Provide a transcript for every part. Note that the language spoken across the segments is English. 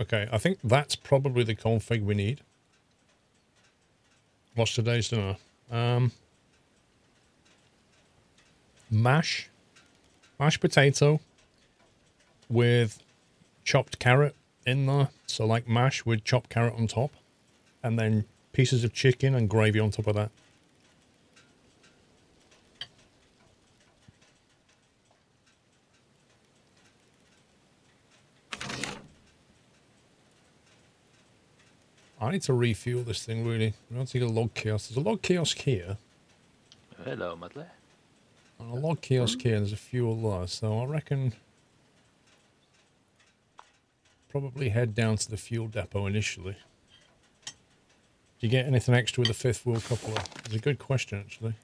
Okay, I think that's probably the config we need. What's today's dinner? Mashed potato with chopped carrot in there. So like mash with chopped carrot on top, and then pieces of chicken and gravy on top of that. I need to refuel this thing, really. I'm going to take a log kiosk. There's a log kiosk here. Hello, Madley. And a log kiosk here, and there's a fuel there. So I reckon probably head down to the fuel depot initially. Do you get anything extra with a fifth wheel coupler? It's a good question, actually.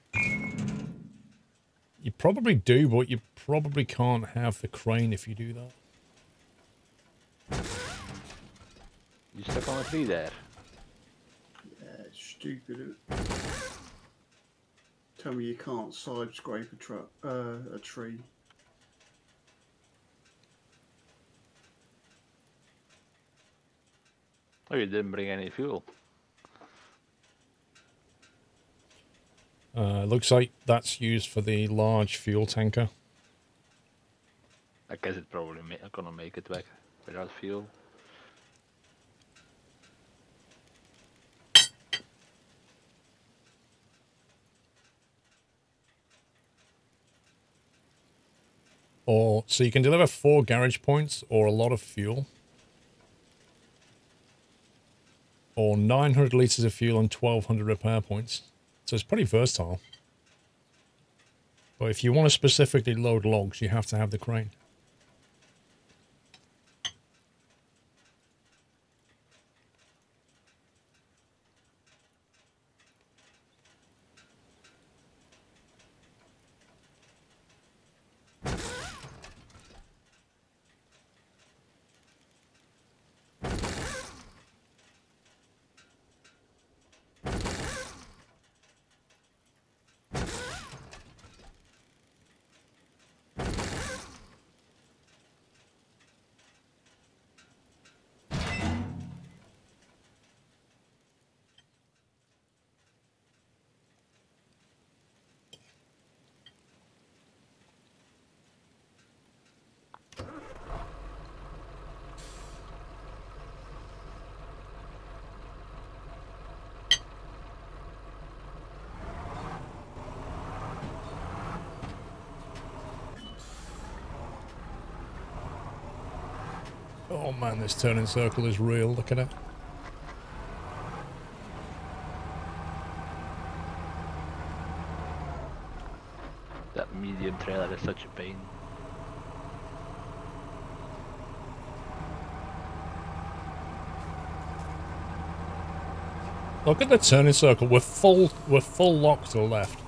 You probably do, but you probably can't have the crane if you do that. You stuck on a tree there. Stupid. Tell me you can't side scrape a tree. Oh, you didn't bring any fuel. Looks like that's used for the large fuel tanker. I guess it probably gonna make it back without fuel. Or, so you can deliver 4 garage points or a lot of fuel. Or 900 litres of fuel and 1,200 repair points. So it's pretty versatile. But if you want to specifically load logs, you have to have the crane. Oh man, this turning circle is real, look at it. That medium trailer is such a pain. Look at the turning circle, we're full lock to the left.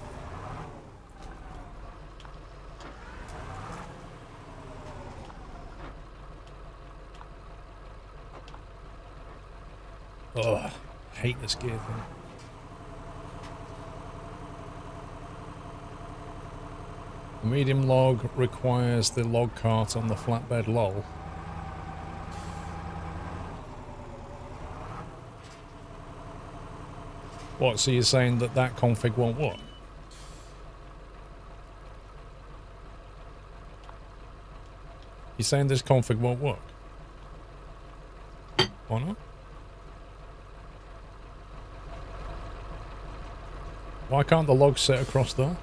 Hate this gear thing. The medium log requires the log cart on the flatbed lol. What, so you're saying that that config won't work? You're saying this config won't work? Why not? Why can't the log sit across there?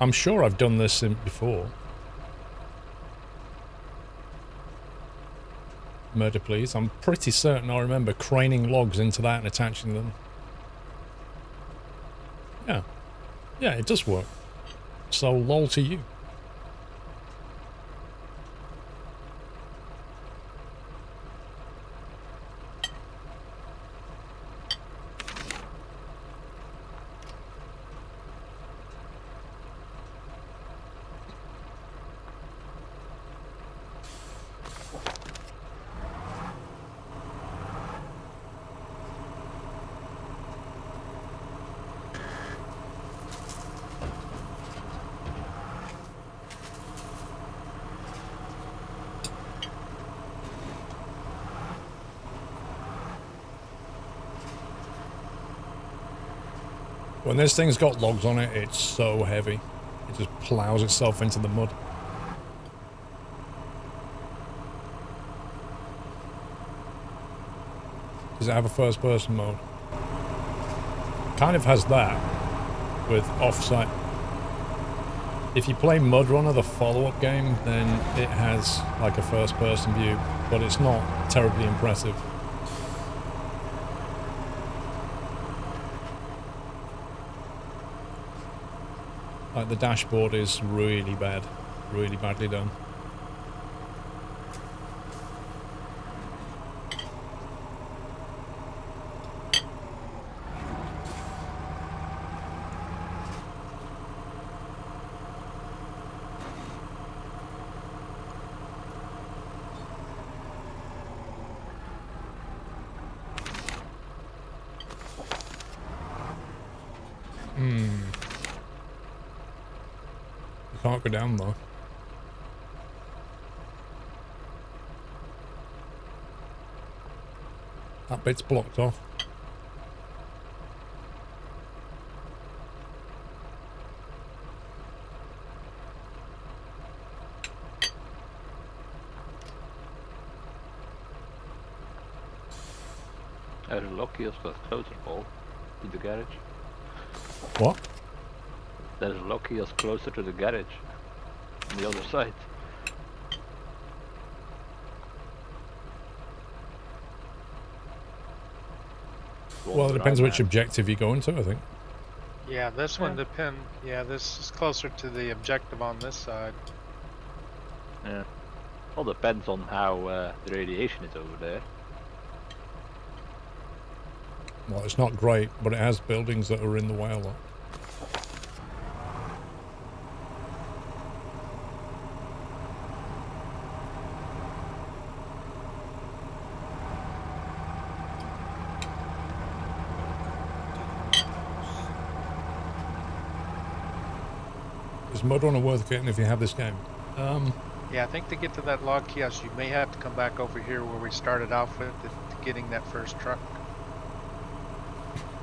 I'm sure I've done this before. Murder, please. I'm pretty certain I remember craning logs into that and attaching them. Yeah. Yeah, it does work. So, lol to you. When this thing's got logs on it, it's so heavy. It just plows itself into the mud. Does it have a first-person mode? Kind of has that with offsite. If you play Mudrunner, the follow-up game, then it has like a first-person view, but it's not terribly impressive. Like the dashboard is really bad, really badly done. Can't go down though. That bit's blocked off. The lock kiosk was closer, Paul, to the garage. What? There's a lock kiosk closer to the garage, on the other side. Well, it depends which objective you go into, I think. Yeah, this one depends. Yeah, this is closer to the objective on this side. Yeah. Well, depends on how the radiation is over there. Well, it's not great, but it has buildings that are in the way a lot. Is Mudrunner worth getting if you have this game? Yeah, I think to get to that log kiosk, you may have to come back over here where we started off with getting that first truck.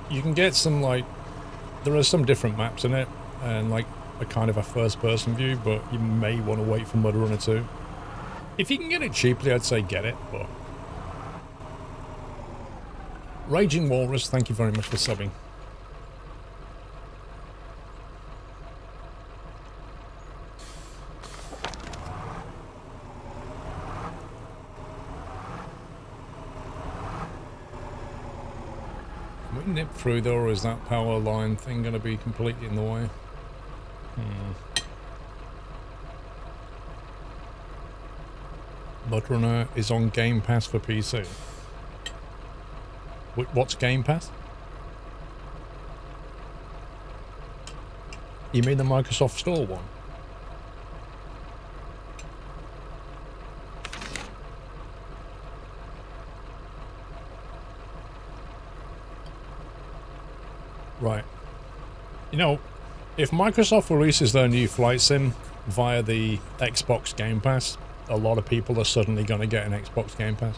You can get some, like, there are some different maps in it, and like a kind of a first-person view, but you may want to wait for Mudrunner 2. If you can get it cheaply, I'd say get it, but... Raging Walrus, thank you very much for subbing. Nip through there, or is that power line thing going to be completely in the way? Mudrunner is on Game Pass for PC. What's Game Pass? You mean the Microsoft Store one? Right. You know, if Microsoft releases their new flight sim via the Xbox Game Pass, a lot of people are suddenly going to get an Xbox Game Pass.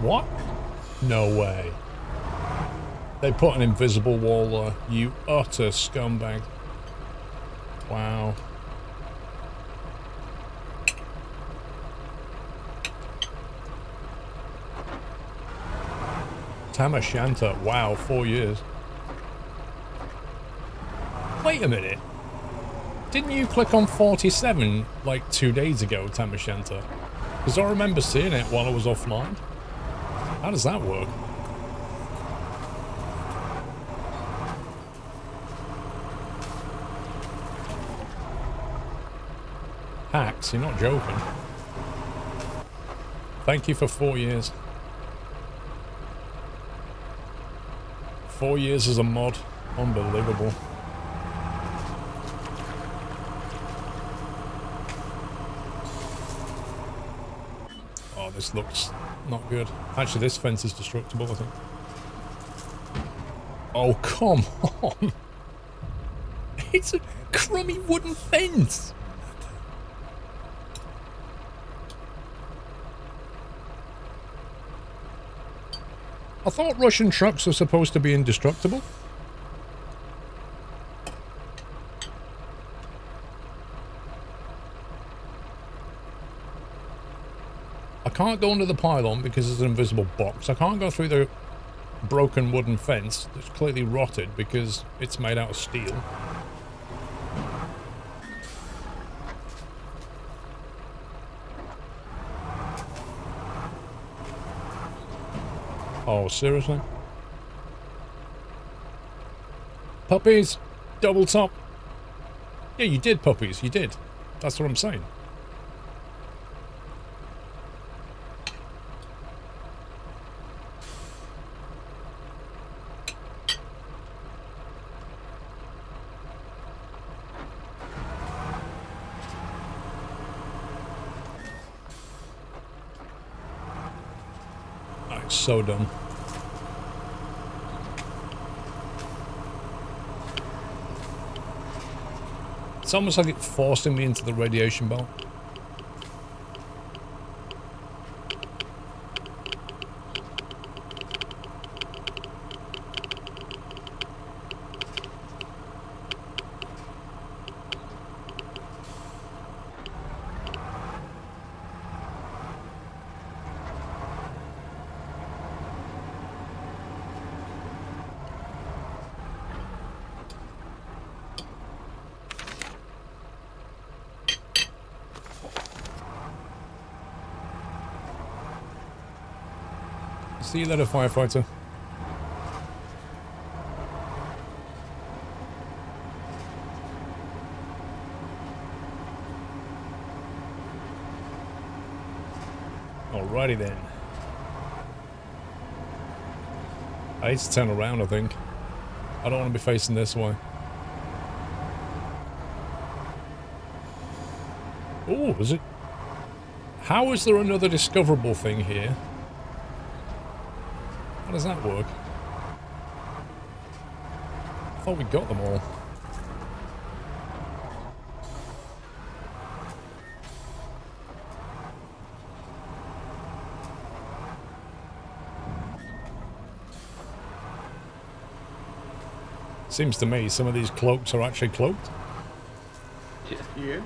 What? No way. They put an invisible wall there. You utter scumbag. Wow. Tamashanta. Wow, 4 years. Wait a minute. Didn't you click on 47 like 2 days ago, Tamashanta? Because I remember seeing it while I was offline. How does that work? Hacks, you're not joking. Thank you for 4 years. 4 years as a mod. Unbelievable. This looks not good. Actually, this fence is destructible, I think. Oh, come on! It's a crummy wooden fence! I thought Russian trucks were supposed to be indestructible. I can't go under the pylon because there's an invisible box. I can't go through the broken wooden fence that's clearly rotted because it's made out of steel. Oh, seriously? Puppies! Double top! Yeah, you did, puppies. You did. That's what I'm saying. So dumb. It's almost like it's forcing me into the radiation belt. See you later, firefighter. Alrighty then. I need to turn around, I think. I don't want to be facing this way. Oh, is it? How is there another discoverable thing here? How does that work? I thought we got them all. Seems to me some of these cloaks are actually cloaked. Yeah.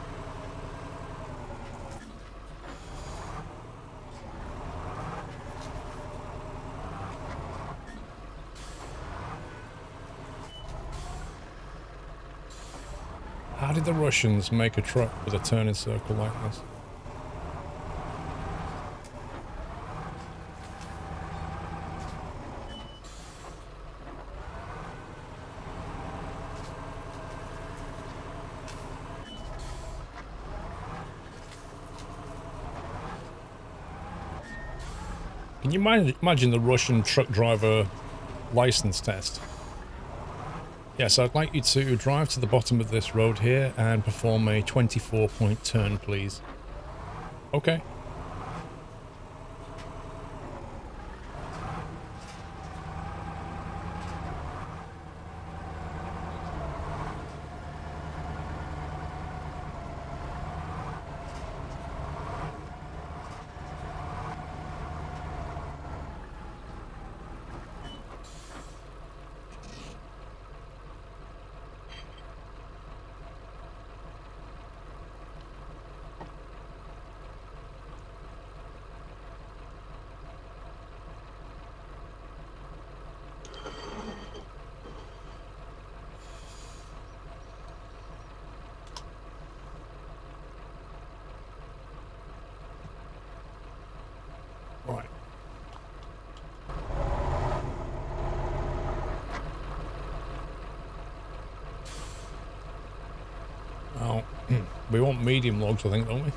How did the Russians make a truck with a turning circle like this? Can you imagine the Russian truck driver license test? Yes, I'd like you to drive to the bottom of this road here and perform a 24-point turn, please. Okay. We want medium logs, I think, don't we?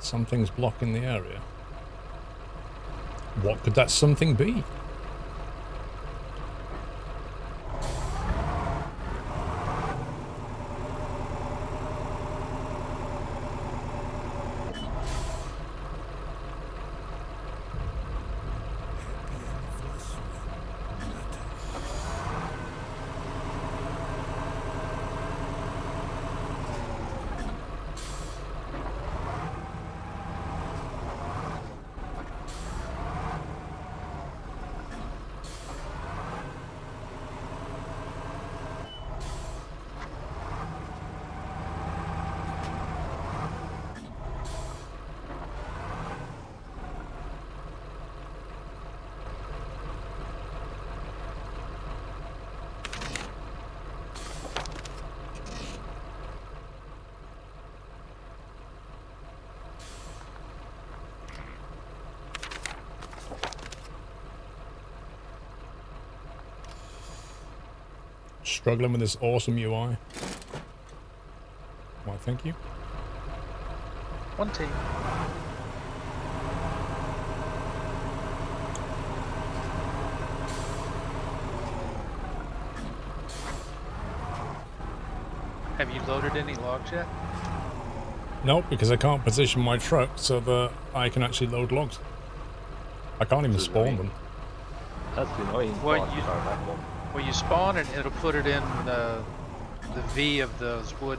Something's blocking the area. What could that something be? struggling with this awesome UI. Why, thank you. One team. Have you loaded any logs yet? Nope, because I can't position my truck so that I can actually load logs. I can't even spawn them. That's the annoying part about that one. Well, you spawn it, it'll put it in the V of those wood.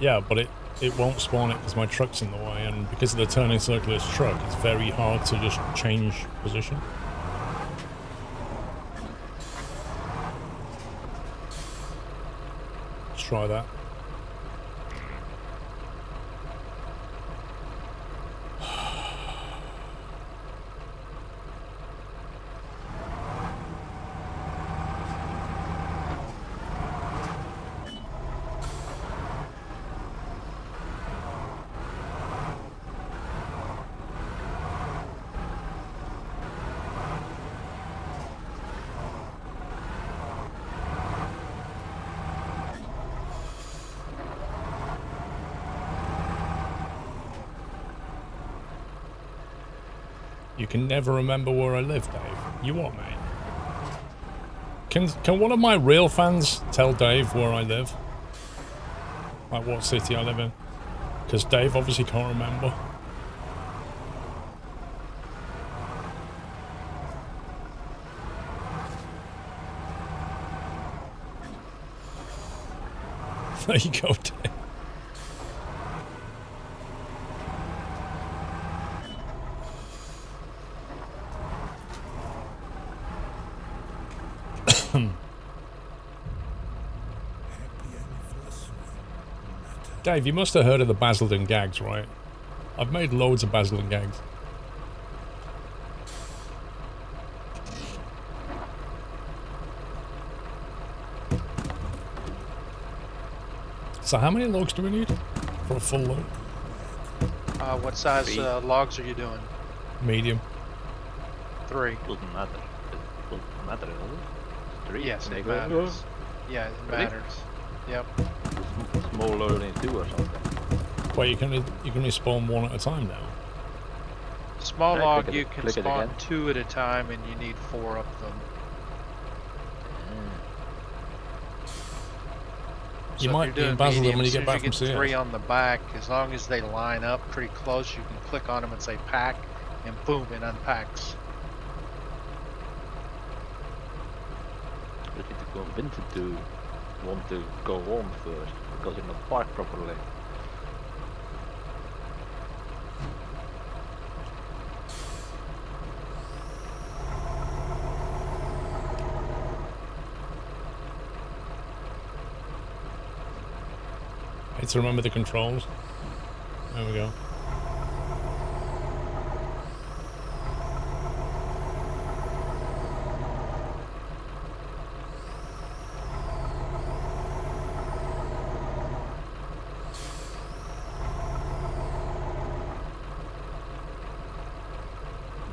Yeah, but it won't spawn it because my truck's in the way, and because of the turning circular truck, it's very hard to just change position. Let's try that. Can never remember where I live, Dave. You what, mate? Can one of my real fans tell Dave where I live? Like what city I live in? Because Dave obviously can't remember. There you go, Dave. Dave, you must have heard of the Basildon gags, right? I've made loads of Basildon gags. So how many logs do we need for a full load? What size logs are you doing? Medium. 3. Doesn't matter. It doesn't matter, does it? 3? Yes, it matters. Yeah, it matters. Yep. Smaller than 2 or something. Wait, you can only spawn 1 at a time now. Small log, you can spawn 2 at a time, and you need 4 of them. So you might be in Basildon when you get back from CS. 3 on the back, as long as they line up pretty close, you can click on them and say pack, and boom, it unpacks. But it's convenient to want to go home first because you're not parked properly. I need to remember the controls. There we go.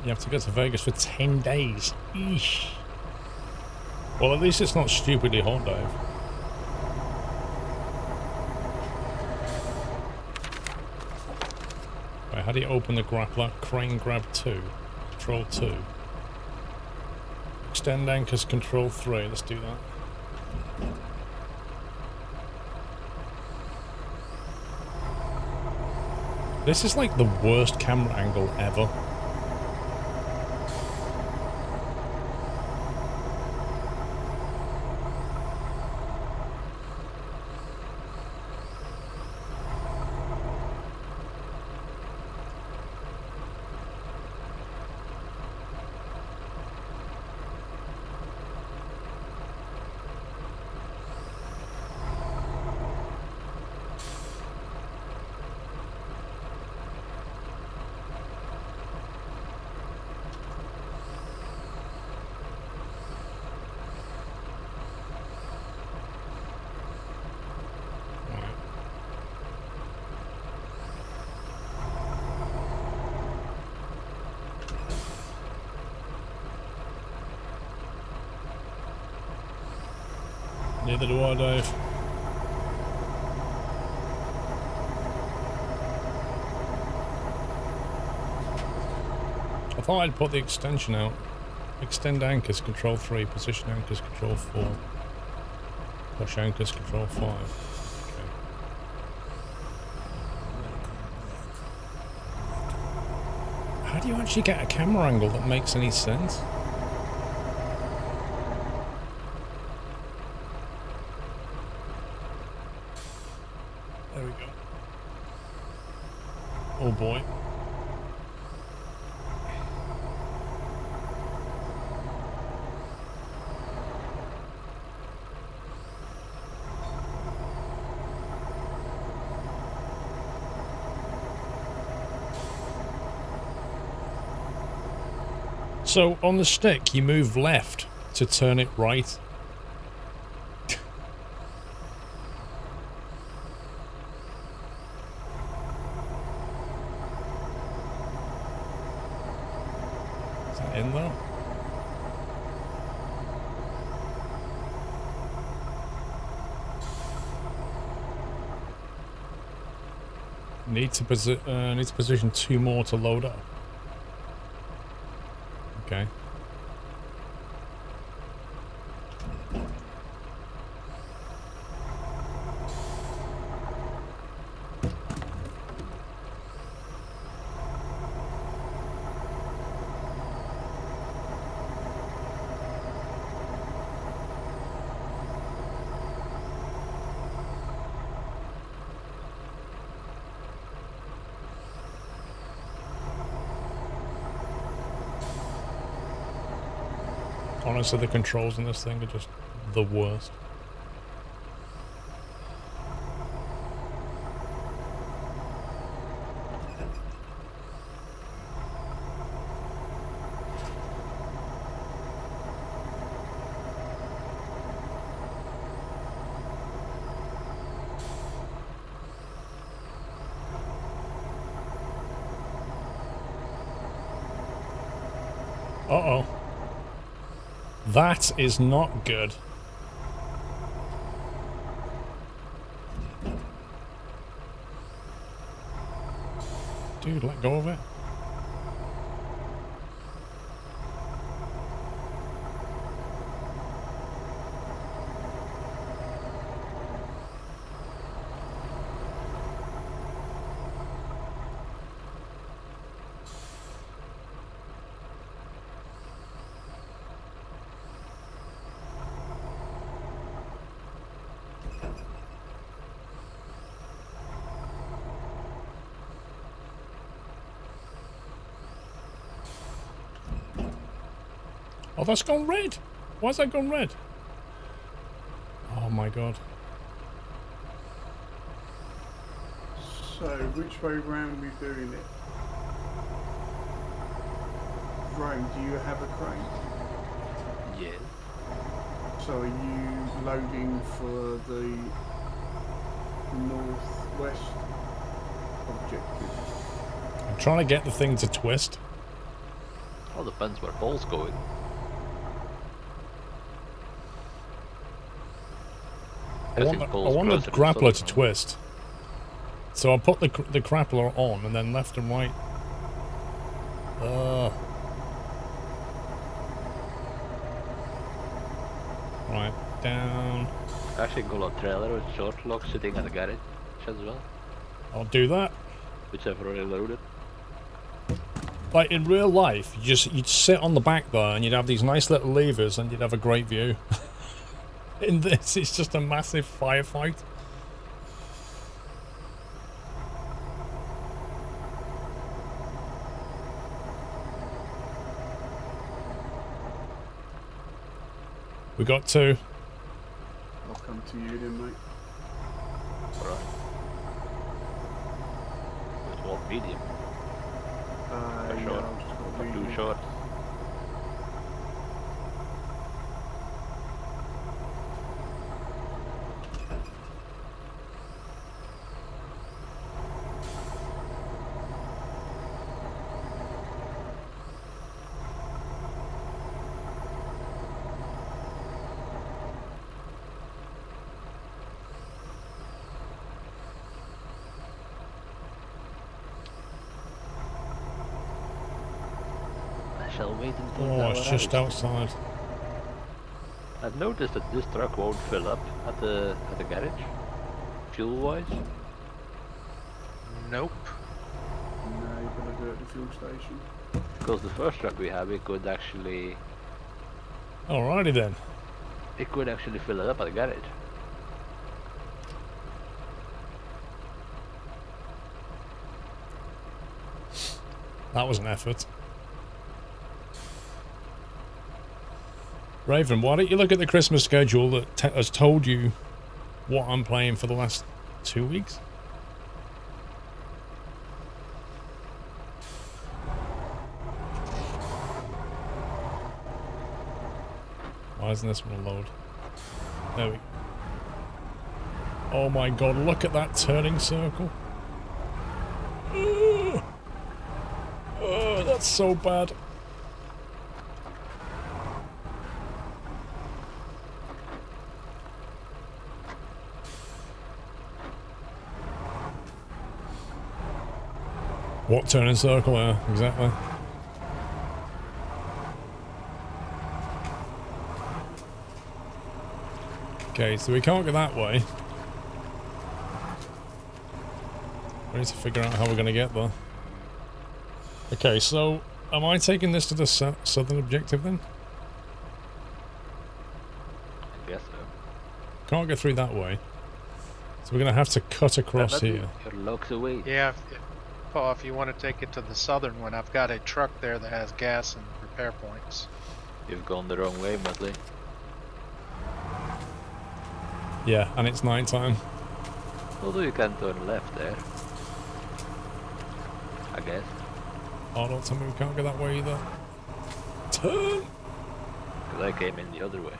You have to go to Vegas for 10 days. Eesh. Well, at least it's not stupidly hot, Dave. Wait, how do you open the grappler? Crane grab 2. Control 2. Extend anchors, control 3. Let's do that. This is like the worst camera angle ever. Neither do I, Dave. I thought I'd put the extension out. Extend anchors, control 3. Position anchors, control 4. Push anchors, control 5. How do you actually get a camera angle that makes any sense? There we go. Oh boy. So, on the stick, you move left to turn it right. Is that in there? Need to position 2 more to load up. Okay. Honestly, the controls in this thing are just the worst. Uh-oh. That is not good. Dude, let go of it. Oh, that's gone red! Why has that gone red? Oh my god. So, which way round are we doing it? Right, do you have a crane? Yeah. So, are you loading for the northwest objective? I'm trying to get the thing to twist. Oh, depends where ball's going. I want the grappler to twist. So I'll put the grappler on and then left and right. Right, down. I actually got a trailer with short lock sitting in the garage as well. I'll do that. Which I've already loaded. Like in real life, you'd sit on the back there and you'd have these nice little levers and you'd have a great view. In this, it's just a massive firefight. We got 2. I'll come to you then, mate. Alright. With what medium? Yeah, short. I'm too short. shall wait until it's just outside. I've noticed that this truck won't fill up at the garage, fuel wise. Nope. No, you're gonna do it at the fuel station. Because the first truck we have, it could actually. Alrighty then. It could actually fill it up at the garage. That was an effort. Raven, why don't you look at the Christmas schedule that has told you what I'm playing for the last 2 weeks? Why isn't this one a load? There we go. Oh my god, look at that turning circle. Oh, that's so bad. What turning circle? Exactly. Okay, so we can't go that way. We need to figure out how we're going to get there. Okay, so am I taking this to the southern objective then? I guess so. Can't go through that way. So we're going to have to cut across here. Yeah. Paul, if you want to take it to the southern one, I've got a truck there that has gas and repair points. You've gone the wrong way, Mudley. Yeah, and it's nighttime. Although you can turn left there. I guess. Oh, don't tell me we can't go that way either. Turn! Because I came in the other way.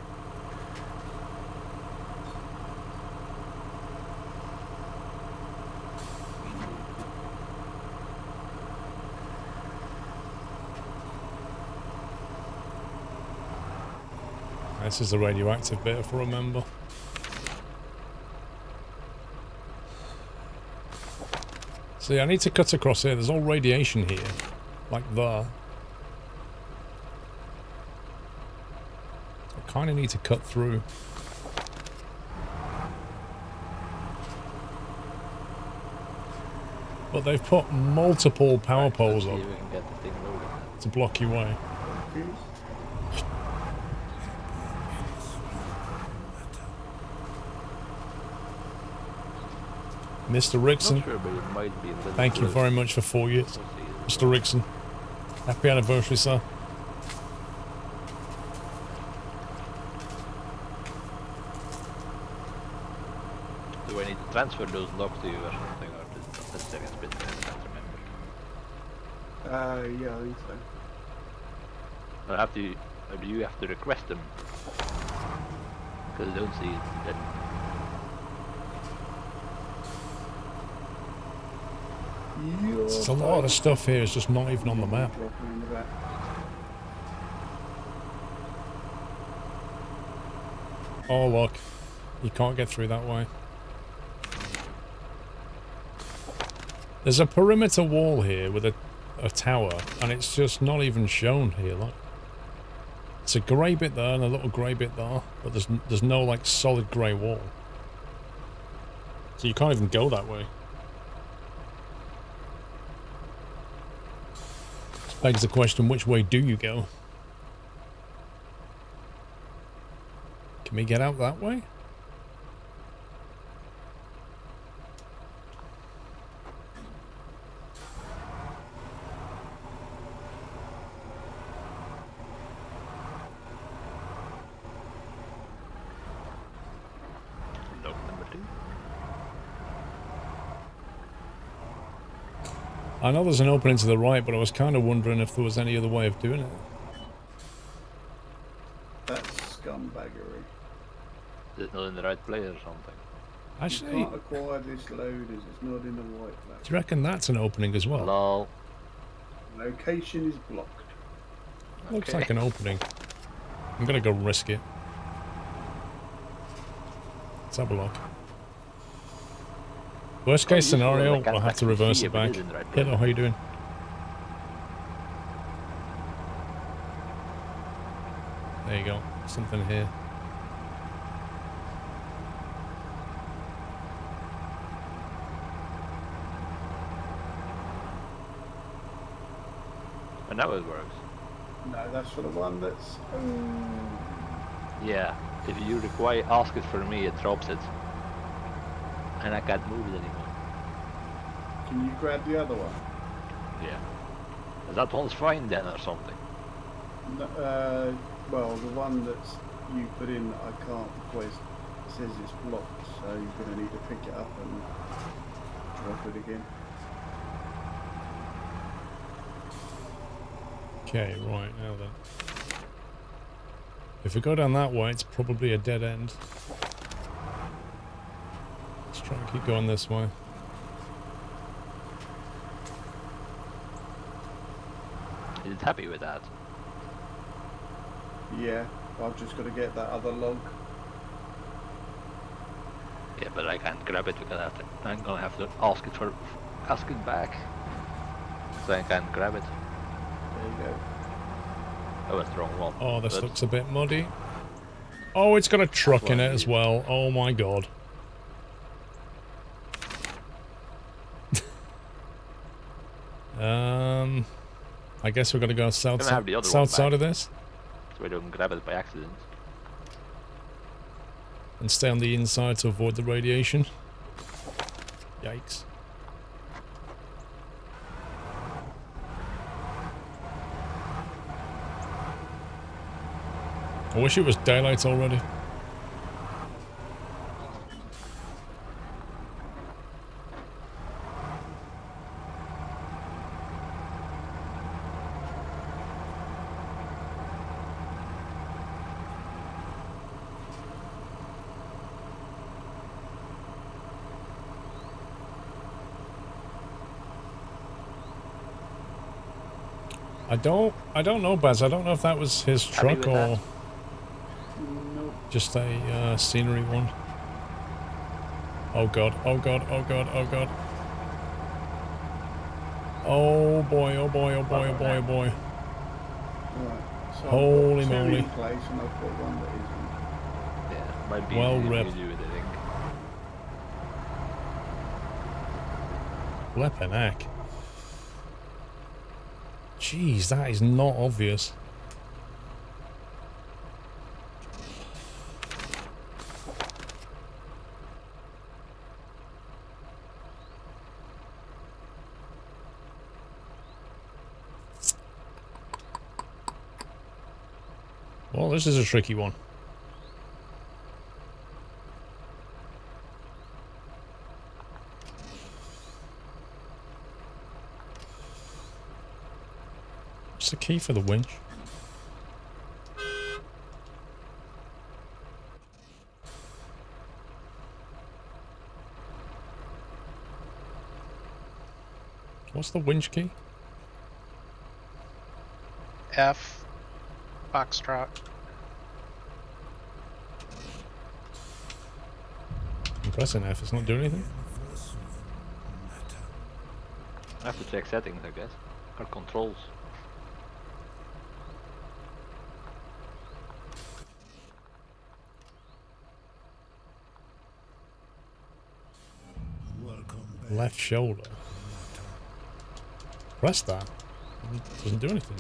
This is the radioactive bit, if I remember. See, I need to cut across here. There's all radiation here. Like there. So I kind of need to cut through. But they've put multiple power poles up to block your way. Mr. Rickson, sure, thank you very much for 4 years. Mr. Rickson, happy anniversary, sir. Do I need to transfer those logs to you or something? Or just that's bit, I can't remember. Yeah, I think so. Or do you have to request them? Because I don't see it. It's a lot of stuff here, it's just not even on the map. Oh look, you can't get through that way. There's a perimeter wall here with a tower, and it's just not even shown here, look. It's a grey bit there and a little grey bit there, but there's no like solid grey wall. So you can't even go that way. Begs the question, which way do you go? Can we get out that way? I know there's an opening to the right, but I was kind of wondering if there was any other way of doing it. That's scumbaggery. It's not in the right place or something. Actually, you can't acquire this load as it's not in the right place. Do you reckon that's an opening as well? Lol. Location is blocked. Okay. Looks like an opening. I'm gonna go risk it. Let's have a look. Worst case scenario, we'll have to reverse it back. Hello, how you doing? There you go. Something here. And that one works. No, that's for the one that's... Yeah, if you require ask it for me, it drops it. And I can't move it anymore. Can you grab the other one? Yeah. That one's fine then or something? No, well, the one that you put in I can't because it says it's blocked, so you're going to need to pick it up and drop it again. Okay, right, now then. If we go down that way, it's probably a dead end. Let's try and keep going this way. Is it happy with that? Yeah, I've just got to get that other log. Yeah, but I can't grab it because I'm gonna have to ask it back, so I can't grab it. There you go. That was the wrong one. Oh, this looks a bit muddy. Oh, it's got a truck in it as well. Oh my god. I guess we're gonna go south side of this. So we don't grab it by accident. And stay on the inside to avoid the radiation. Yikes. I wish it was daylight already. I don't know, Baz. I don't know if that was his truck or that? Just a scenery one. Oh god! Oh god! Oh god! Oh god! Oh boy! Oh boy! Oh boy! Oh boy! Oh boy! Right. So holy moly! Yeah, well ripped. Flippin' heck. Jeez, that is not obvious. Well, this is a tricky one. The key for the winch. What's the winch key? F Foxtrot. I'm pressing F, it's not doing anything. I have to check settings, I guess. Or controls. Left shoulder. Press that. It doesn't do anything.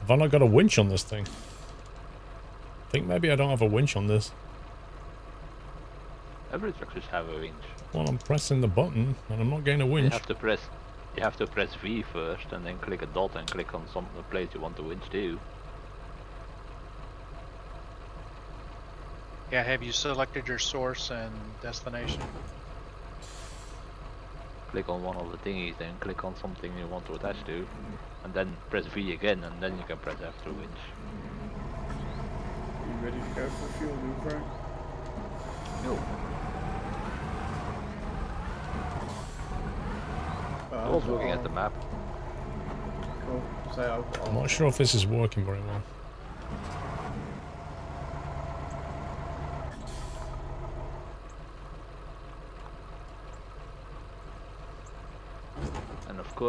Have I not got a winch on this thing? I think maybe I don't have a winch on this. Every truck should have a winch. Well, I'm pressing the button and I'm not getting a winch. You have to press V first and then click a dot and click on some place you want the winch to. Yeah, have you selected your source and destination? Click on one of the thingies, then click on something you want to attach to, and then press V again, and then you can press F to winch. You ready to go for fuel, Looper? No. I was looking at the map. Cool. So I'm not sure if this is working very well.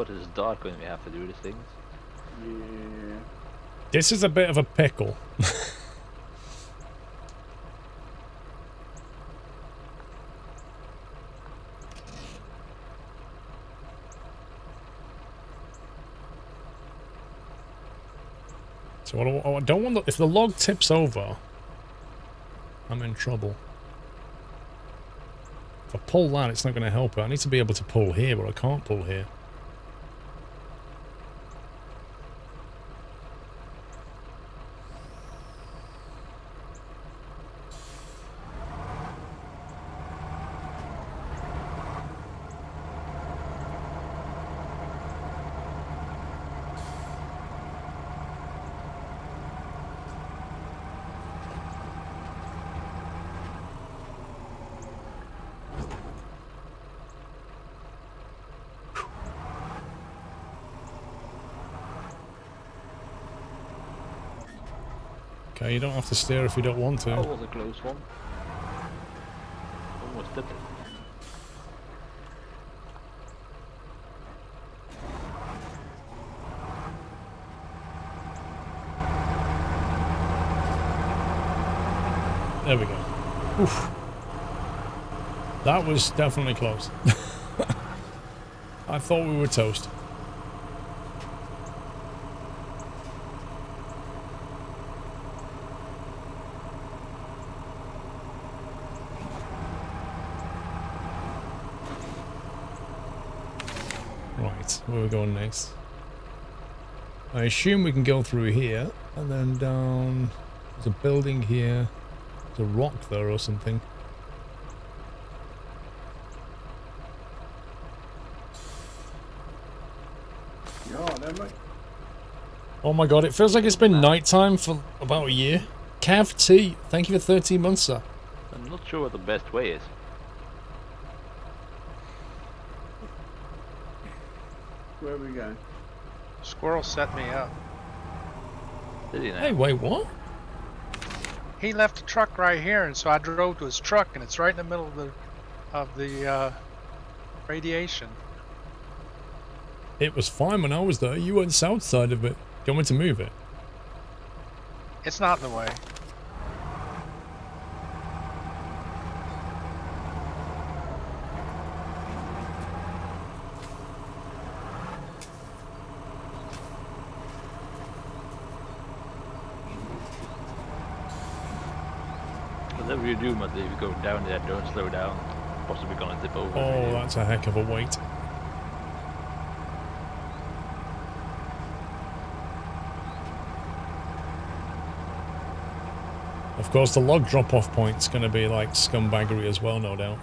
It's dark when we have to do these things. Yeah. This is a bit of a pickle. So I don't want the, if the log tips over, I'm in trouble. If I pull that, it's not going to help it. I need to be able to pull here, but I can't pull here. You don't have to steer if you don't want to. That was a close one. Almost did it. There we go. Oof. That was definitely close. I thought we were toast. Where we're going next. I assume we can go through here and then down. There's a building here. There's a rock there or something. Oh my god, it feels like it's been nighttime for about a year. Cav T, thank you for 13 months, sir. I'm not sure what the best way is. Where are we going? Squirrel set me up. Did he now? Hey, wait, what? He left the truck right here, and so I drove to his truck, and it's right in the middle of the radiation. It was fine when I was there. You went south side of it. Do you want me to move it? It's not in the way. You do, Muddy, if you go down there, don't slow down. Possibly gonna dip over. Oh, that's a heck of a weight. Of course, the log drop-off point's gonna be like scumbaggery as well, no doubt.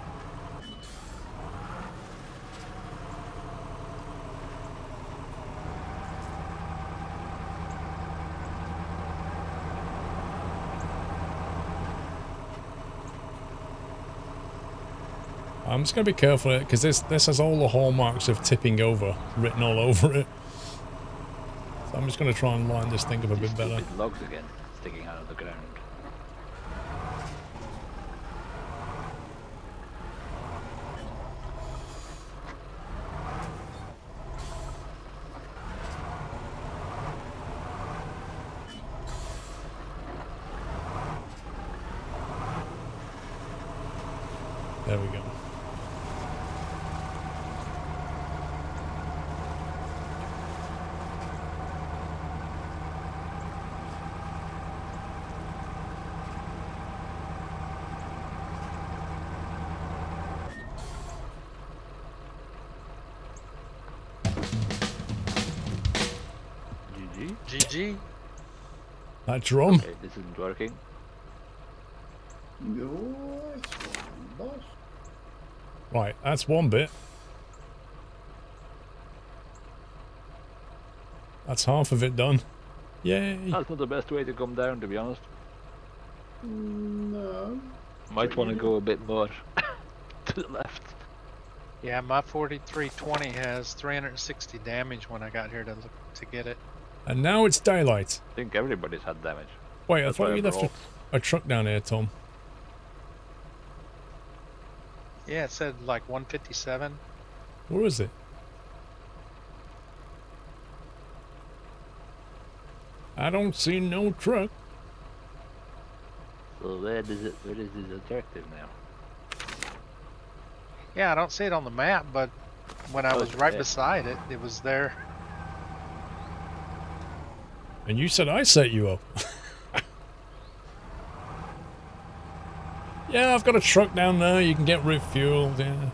I'm just going to be careful because this has all the hallmarks of tipping over written all over it. So I'm just going to try and line this thing up a bit better. Logs again, sticking out of the ground. There we go. That drum. Okay, this isn't working. No, right, that's one bit. That's half of it done. Yay! That's not the best way to come down, to be honest. No. Might want to go a bit more to the left. Yeah, my 4320 has 360 damage when I got here to get it. And now it's daylight. I think everybody's had damage. Wait, I thought you left a truck down here, Tom. Yeah, it said like 157. Where is it? I don't see no truck. So that is his objective now. Yeah, I don't see it on the map, but when I was right beside it, it was there. And you said I set you up. Yeah, I've got a truck down there. You can get refueled. Yeah.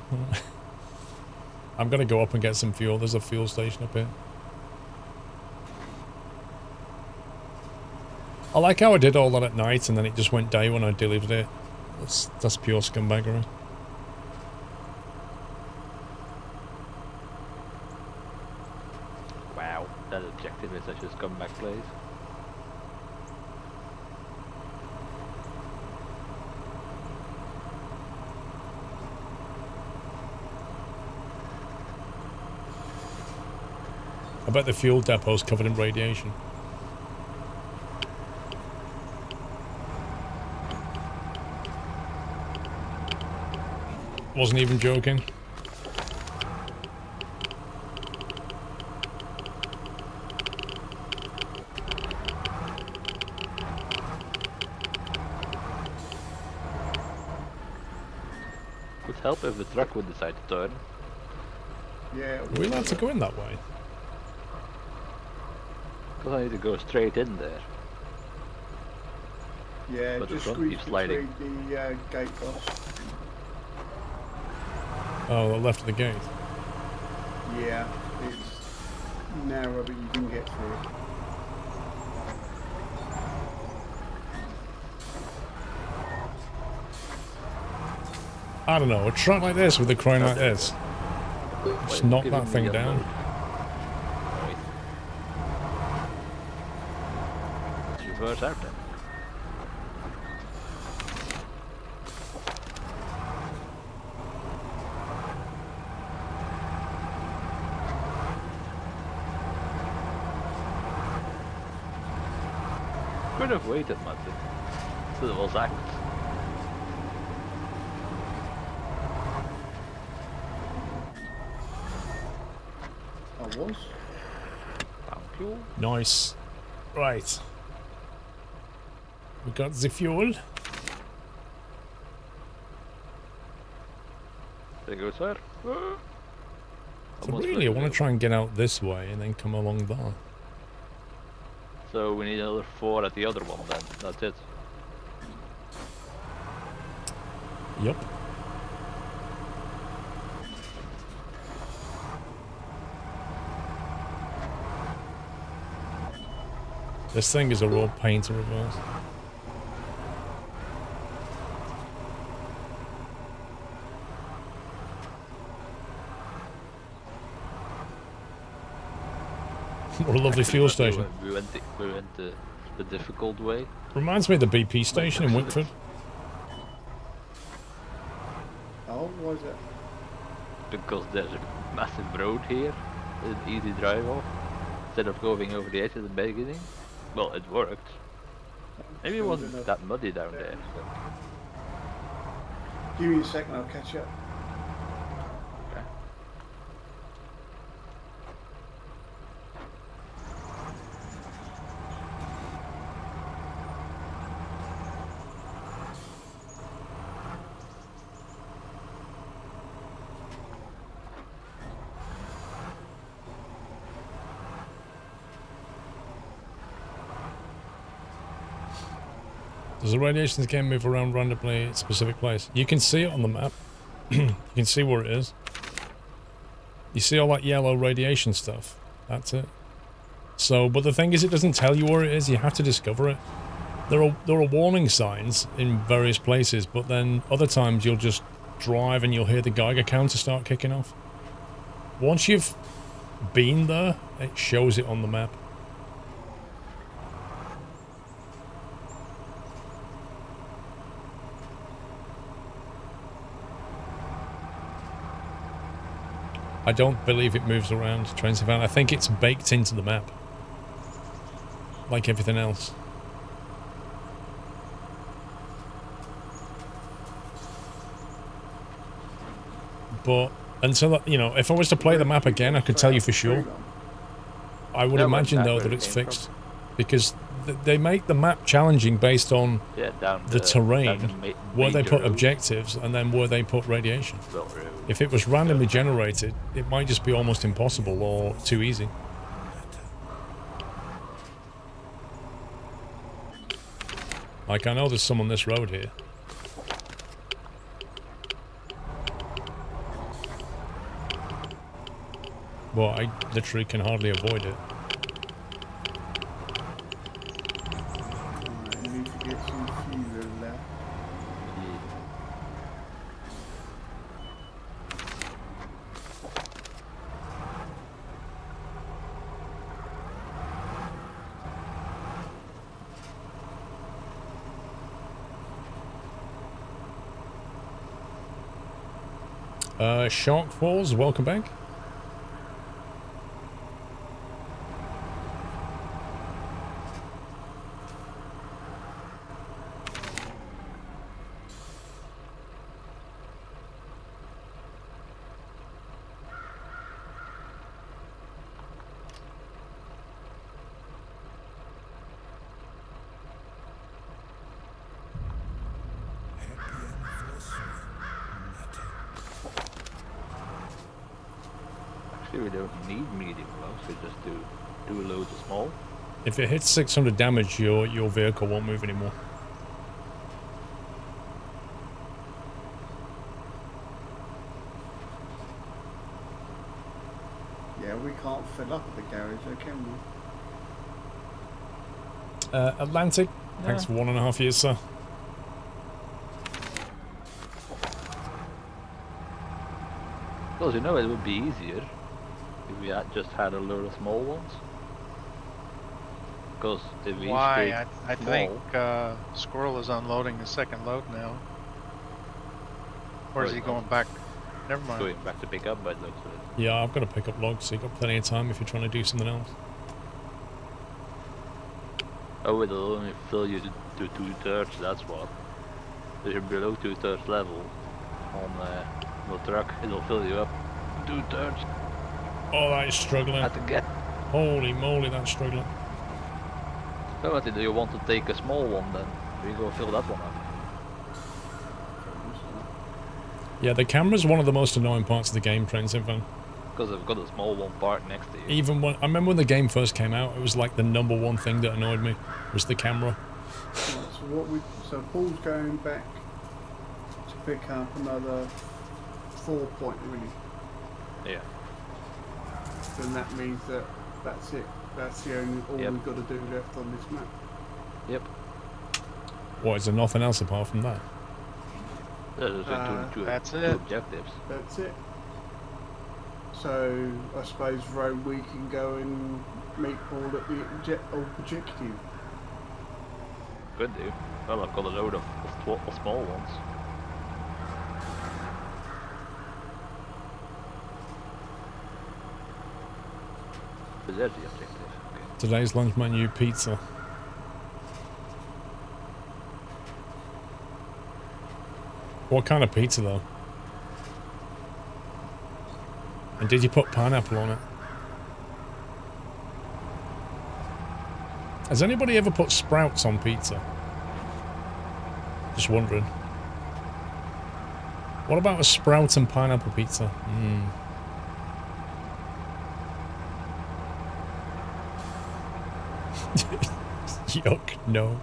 I'm going to go up and get some fuel. There's a fuel station up here. I like how I did all that at night and then it just went day when I delivered it. That's pure scumbaggery. Wow, that objective is such a scumbag place. I bet the fuel depot's covered in radiation. Wasn't even joking. Would help if the truck would decide to turn. Yeah. We're allowed to go in that way. Cause I need to go straight in there. Yeah, but just squeeze sliding the gate post. Oh, the left of the gate. Yeah, it's narrow, but you can get through. I don't know, a truck like this with a crane like this. Just knock that thing down. Right. Reverse out then. I could have waited, Matthew, till it was active. I was. Thank you. Nice. Right. We got the fuel. There you go, sir. So really, I want to try and get out this way and then come along there. So we need another 4 at the other one then, that's it. Yep. This thing is a real pain to reverse. What a lovely fuel station. We went the difficult way. Reminds me of the BP station in Wickford. Oh, was it? Because there's a massive road here, an easy drive off. Instead of going over the edge at the beginning, well, it worked. Maybe it wasn't that muddy down there. So. Give me a second, I'll catch up. The radiations can move around randomly at a specific place. You can see it on the map. You can see where it is. You see all that yellow radiation stuff. That's it. So, but the thing is, it doesn't tell you where it is. You have to discover it. There are warning signs in various places, but then other times you'll just drive and you'll hear the Geiger counter start kicking off. Once you've been there, it shows it on the map. I don't believe it moves around Transylvania. I think it's baked into the map. Like everything else. But until that, you know, if I was to play the map again, I could tell you for sure. I would imagine though that it's fixed. because they make the map challenging based on the terrain, where they put objectives and then where they put radiation. If it was randomly generated, it might just be almost impossible or too easy. Like, I know there's some on this road here. Well, I literally can hardly avoid it. Shark Falls, welcome back. If it hits 600 damage, your vehicle won't move anymore. Yeah, we can't fill up the garage, can we? Atlantic, no. Thanks for 1.5 years, sir. Well, you know, it would be easier if we had just had a load of small ones. Why? I think Squirrel is unloading the second load now. Or is he going back? Never mind. Going back to pick up, but looks of it. Yeah, I've got to pick up logs, so you've got plenty of time if you're trying to do something else. Oh, it'll only fill you to 2/3, that's what. If you're below 2/3 level on the truck, it'll fill you up 2/3. Oh, that is struggling. Had to get. Holy moly, that's struggling. So do you want to take a small one then? Do you go fill that one up? Yeah, the camera's one of the most annoying parts of the game, Trent, in fact. Because I've got a small one parked next to you. Even when, I remember when the game first came out, it was like the number one thing that annoyed me, was the camera. Right, so Paul's going back to pick up another 4 point, really. Yeah. Then that means that that's it. That's the only all we've got to do left on this map. Yep. What, is there nothing else apart from that? That's two objectives. That's it. So I suppose Road we can go and meet Paul at the objective. Could do. Well, I've got a load of small ones. But there's the objective. Today's lunch menu, pizza. What kind of pizza though? And did you put pineapple on it? Has anybody ever put sprouts on pizza? Just wondering. What about a sprout and pineapple pizza? Mmm. Yuck, no.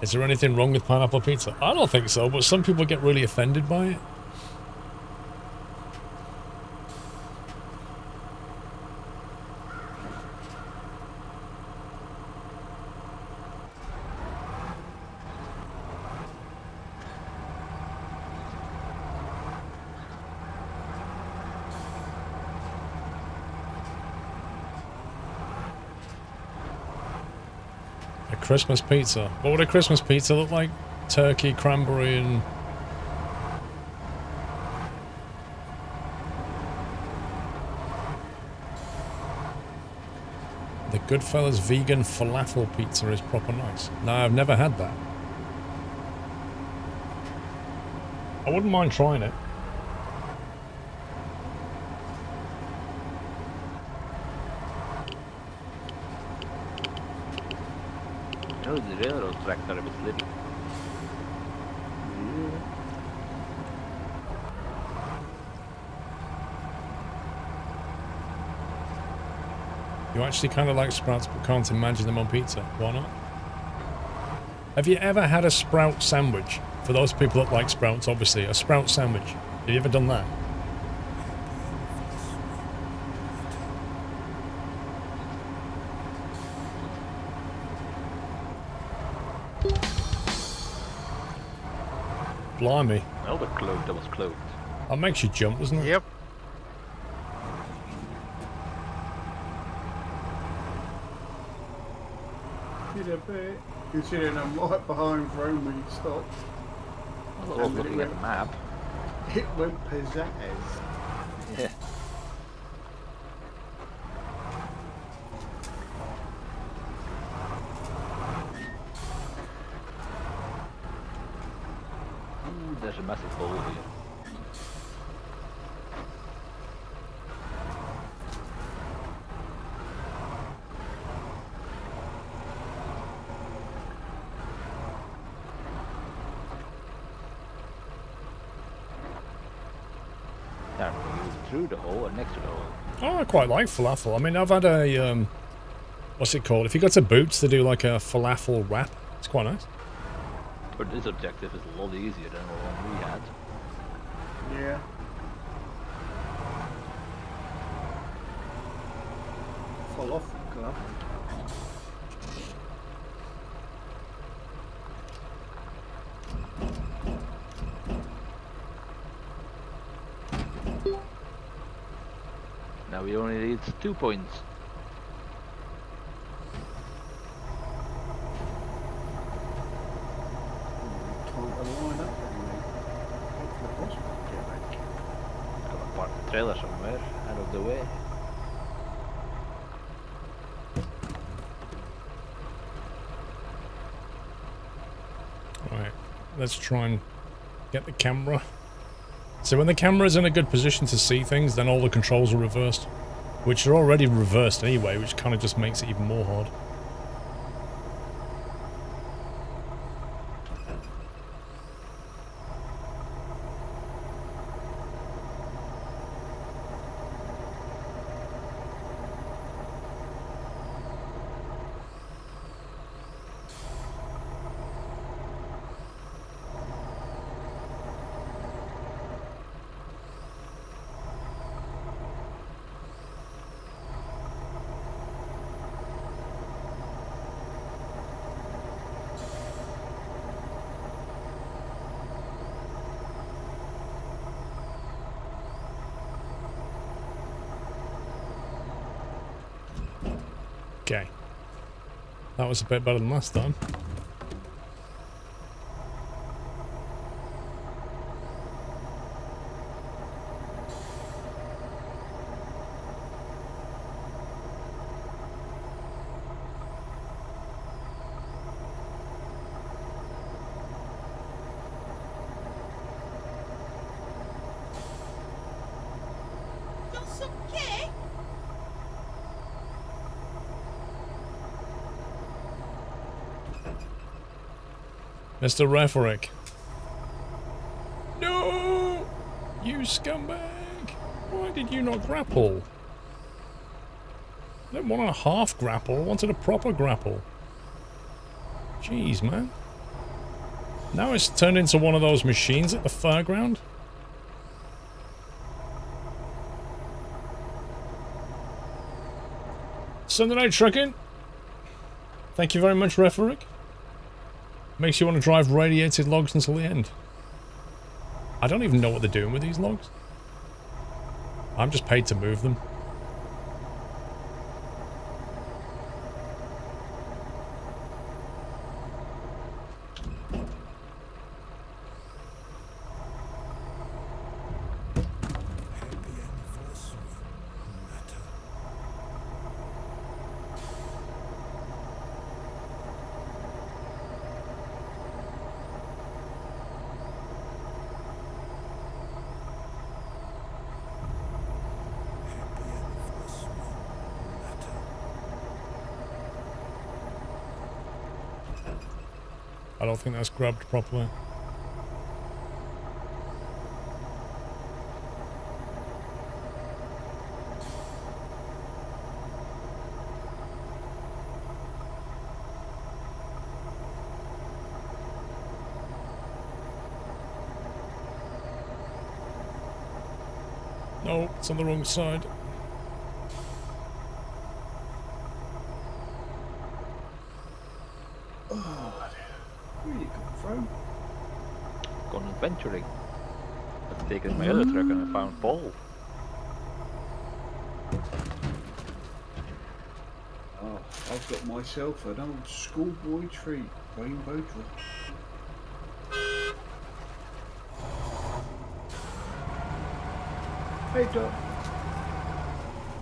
Is there anything wrong with pineapple pizza? I don't think so, but some people get really offended by it. Christmas pizza. What would a Christmas pizza look like? Turkey, cranberry, and the Goodfellas vegan falafel pizza is proper nice. No, I've never had that. I wouldn't mind trying it. No, the railroad tracks are a bit little. You actually kind of like sprouts, but can't imagine them on pizza. Why not? Have you ever had a sprout sandwich? For those people that like sprouts, obviously, a sprout sandwich. Have you ever done that? Blimey. Oh, that closed. That was closed. That makes you jump, doesn't it? Yep. Did a bit. Considering I'm right behind Rome when you stopped. I was looking at the map. It went pizzazz. Yeah. Ooh, there's a massive hole here. I quite like falafel. I mean, I've had a what's it called? If you go to Boots, they do like a falafel wrap. It's quite nice. But this objective is a lot easier than the one we had. Yeah. Falafel club. We only need 2 points. Gotta park the trailer somewhere, out of the way. Alright, let's try and get the camera. So when the camera's in a good position to see things, then all the controls are reversed. Which are already reversed anyway, which kind of just makes it even more hard. That was a bit better than last time. Mr. Referick. No! You scumbag! Why did you not grapple? I didn't want a half grapple, I wanted a proper grapple. Jeez, man. Now it's turned into one of those machines at the fairground. Sunday night trucking. Thank you very much, Referick. Makes you want to drive radiated logs until the end. I don't even know what they're doing with these logs. I'm just paid to move them. I don't think that's grabbed properly. No, it's on the wrong side. Venturing. I've taken my other truck and I found Paul. Oh, I've got myself an old schoolboy treat, rainbow drop. Hey Doc.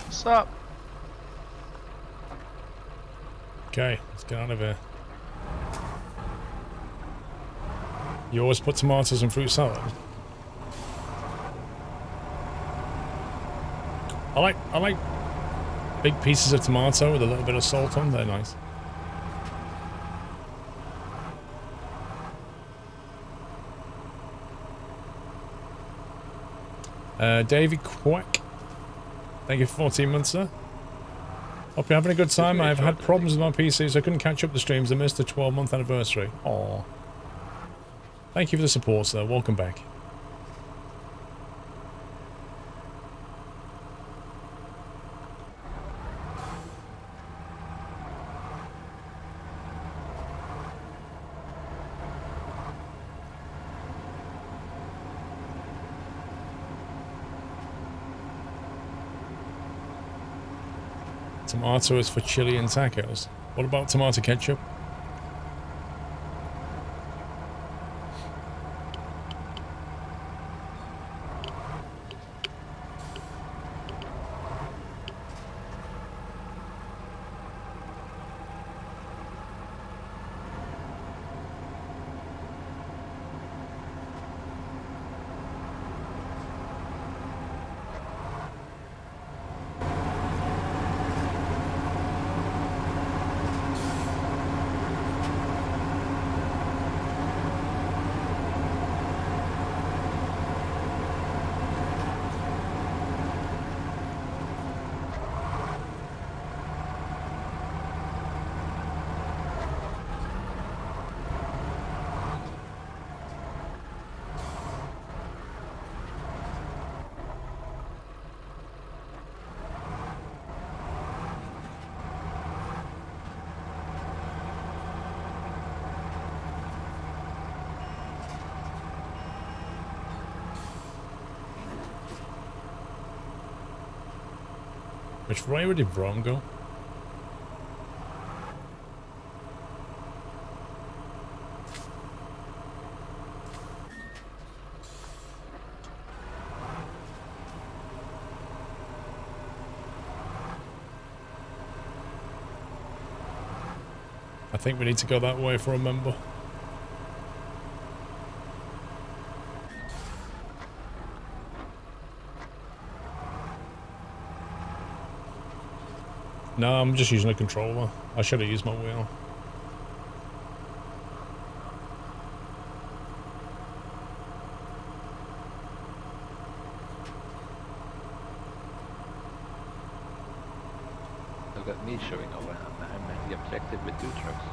What's up? Okay, let's get out of here. You always put tomatoes in fruit salad. I like big pieces of tomato with a little bit of salt on. They're nice. Davey Quack, thank you for 14 months, sir. Hope you're having a good time. I've had problems with my PC, so I couldn't catch up the streams. I missed the 12-month anniversary. Aww. Thank you for the support, sir. Welcome back. Tomato is for chili and tacos. What about tomato ketchup? Which way did Brom go? I think we need to go that way for a member. No, I'm just using a controller. I should have used my wheel. Look at me showing over. I'm at the objective with two trucks.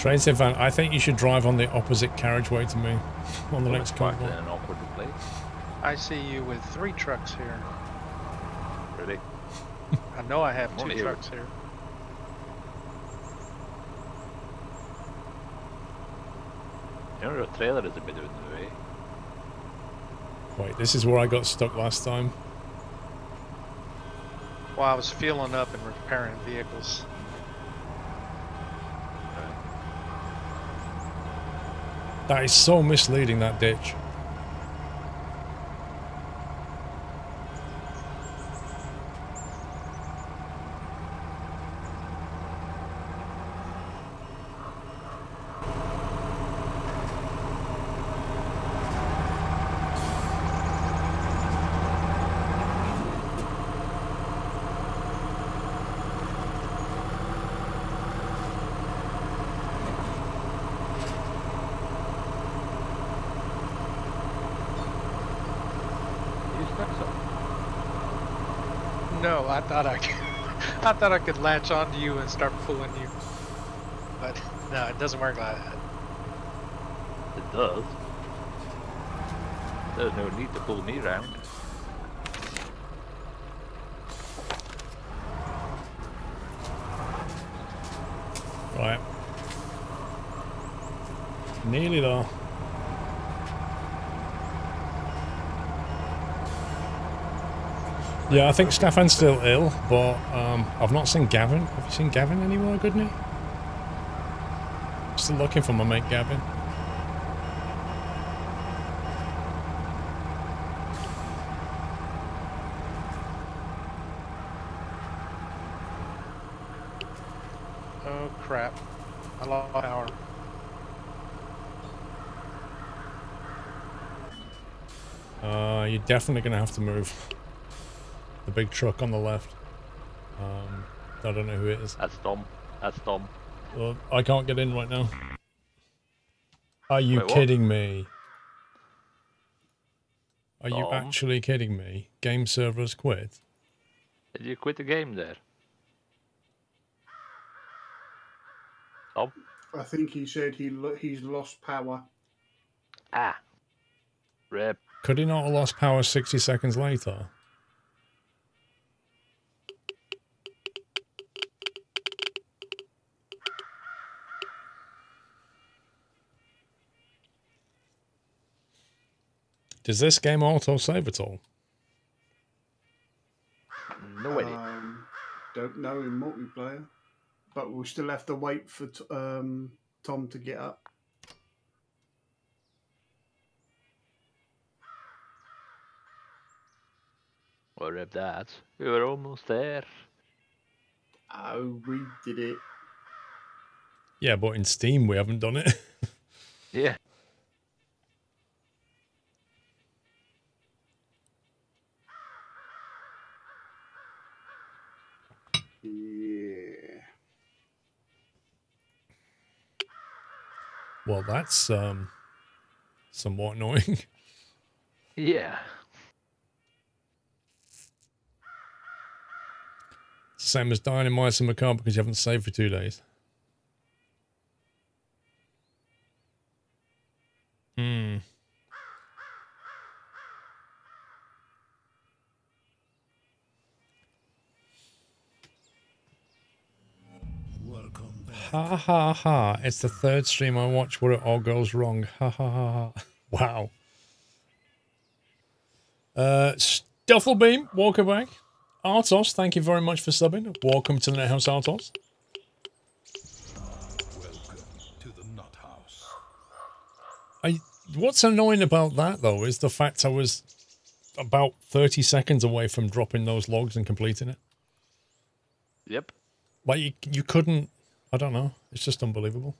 Train said, Van, I think you should drive on the opposite carriageway to me. On the next convoy. In an awkward place. I see you with three trucks here. Really? I know I have two trucks here. You know, the trailer is a bit out of the way. Wait, this is where I got stuck last time. Well, I was fueling up and repairing vehicles. That is so misleading, that ditch. episode. No, I thought I could, I thought I could latch onto you and start fooling you. But no, it doesn't work like that. It does. There's no need to fool me around. Right. Nearly though. Yeah, I think Stefan's still ill, but I've not seen Gavin. Have you seen Gavin anywhere, Goodney? Still looking for my mate Gavin. Oh crap. I lost power. You're definitely gonna have to move. The big truck on the left. I don't know who it is. That's Dom. That's Dom. Well, I can't get in right now. Are you kidding me? Are Dom? You actually kidding me? Game servers quit? Did you quit the game there? Dom? I think he said he's lost power. Ah. Rip. Could he not have lost power 60 seconds later? Does this game auto-save at all? No idea. Don't know in multiplayer. But we'll still have to wait for Tom to get up. Well, rip that. We were almost there. Oh, we did it. Yeah, but in Steam we haven't done it. Yeah. Well, that's somewhat annoying. Yeah. Same as dying in my summer car because you haven't saved for 2 days. Hmm. Ha ha ha, it's the third stream I watch where it all goes wrong. Ha ha ha ha. Wow. Stufflebeam, welcome back. Artos, thank you very much for subbing. Welcome to the Nut House, Artos. Welcome to the Nut House. What's annoying about that, though, is the fact I was about 30 seconds away from dropping those logs and completing it. Yep. Like, you couldn't... I don't know. It's just unbelievable.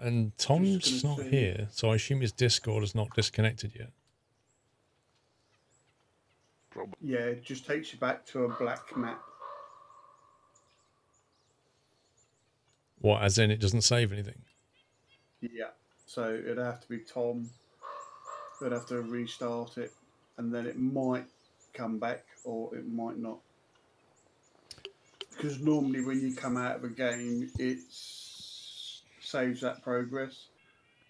And Tom's not here, so I assume his Discord is not disconnected yet. Yeah, it just takes you back to a black map. What, as in it doesn't save anything? Yeah, so it'd have to be Tom. It'd have to restart it, and then it might come back, or it might not, because normally when you come out of a game it saves that progress,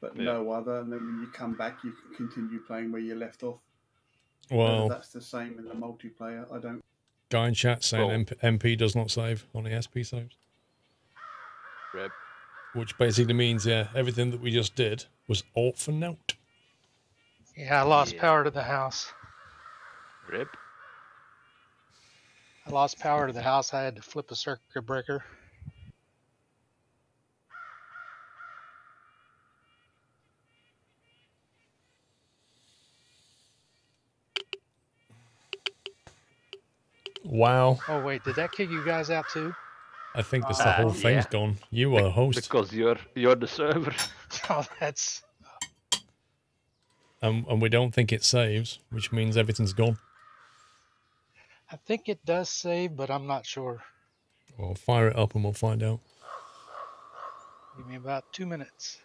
but yeah, no other, and then when you come back you can continue playing where you left off. Well, that's the same in the multiplayer. I don't... Guy in chat saying MP does not save, only SP saves. Rip. Which basically means, yeah, everything that we just did was all for naught. Yeah, I lost power to the house. Rip. I lost power to the house. I had to flip a circuit breaker. Wow. Oh wait, did that kick you guys out too? I think this the whole thing's gone. You are the host. Because you're the server. Oh, that's... and we don't think it saves, which means everything's gone. I think it does save, but I'm not sure. Well, fire it up and we'll find out. Give me about 2 minutes.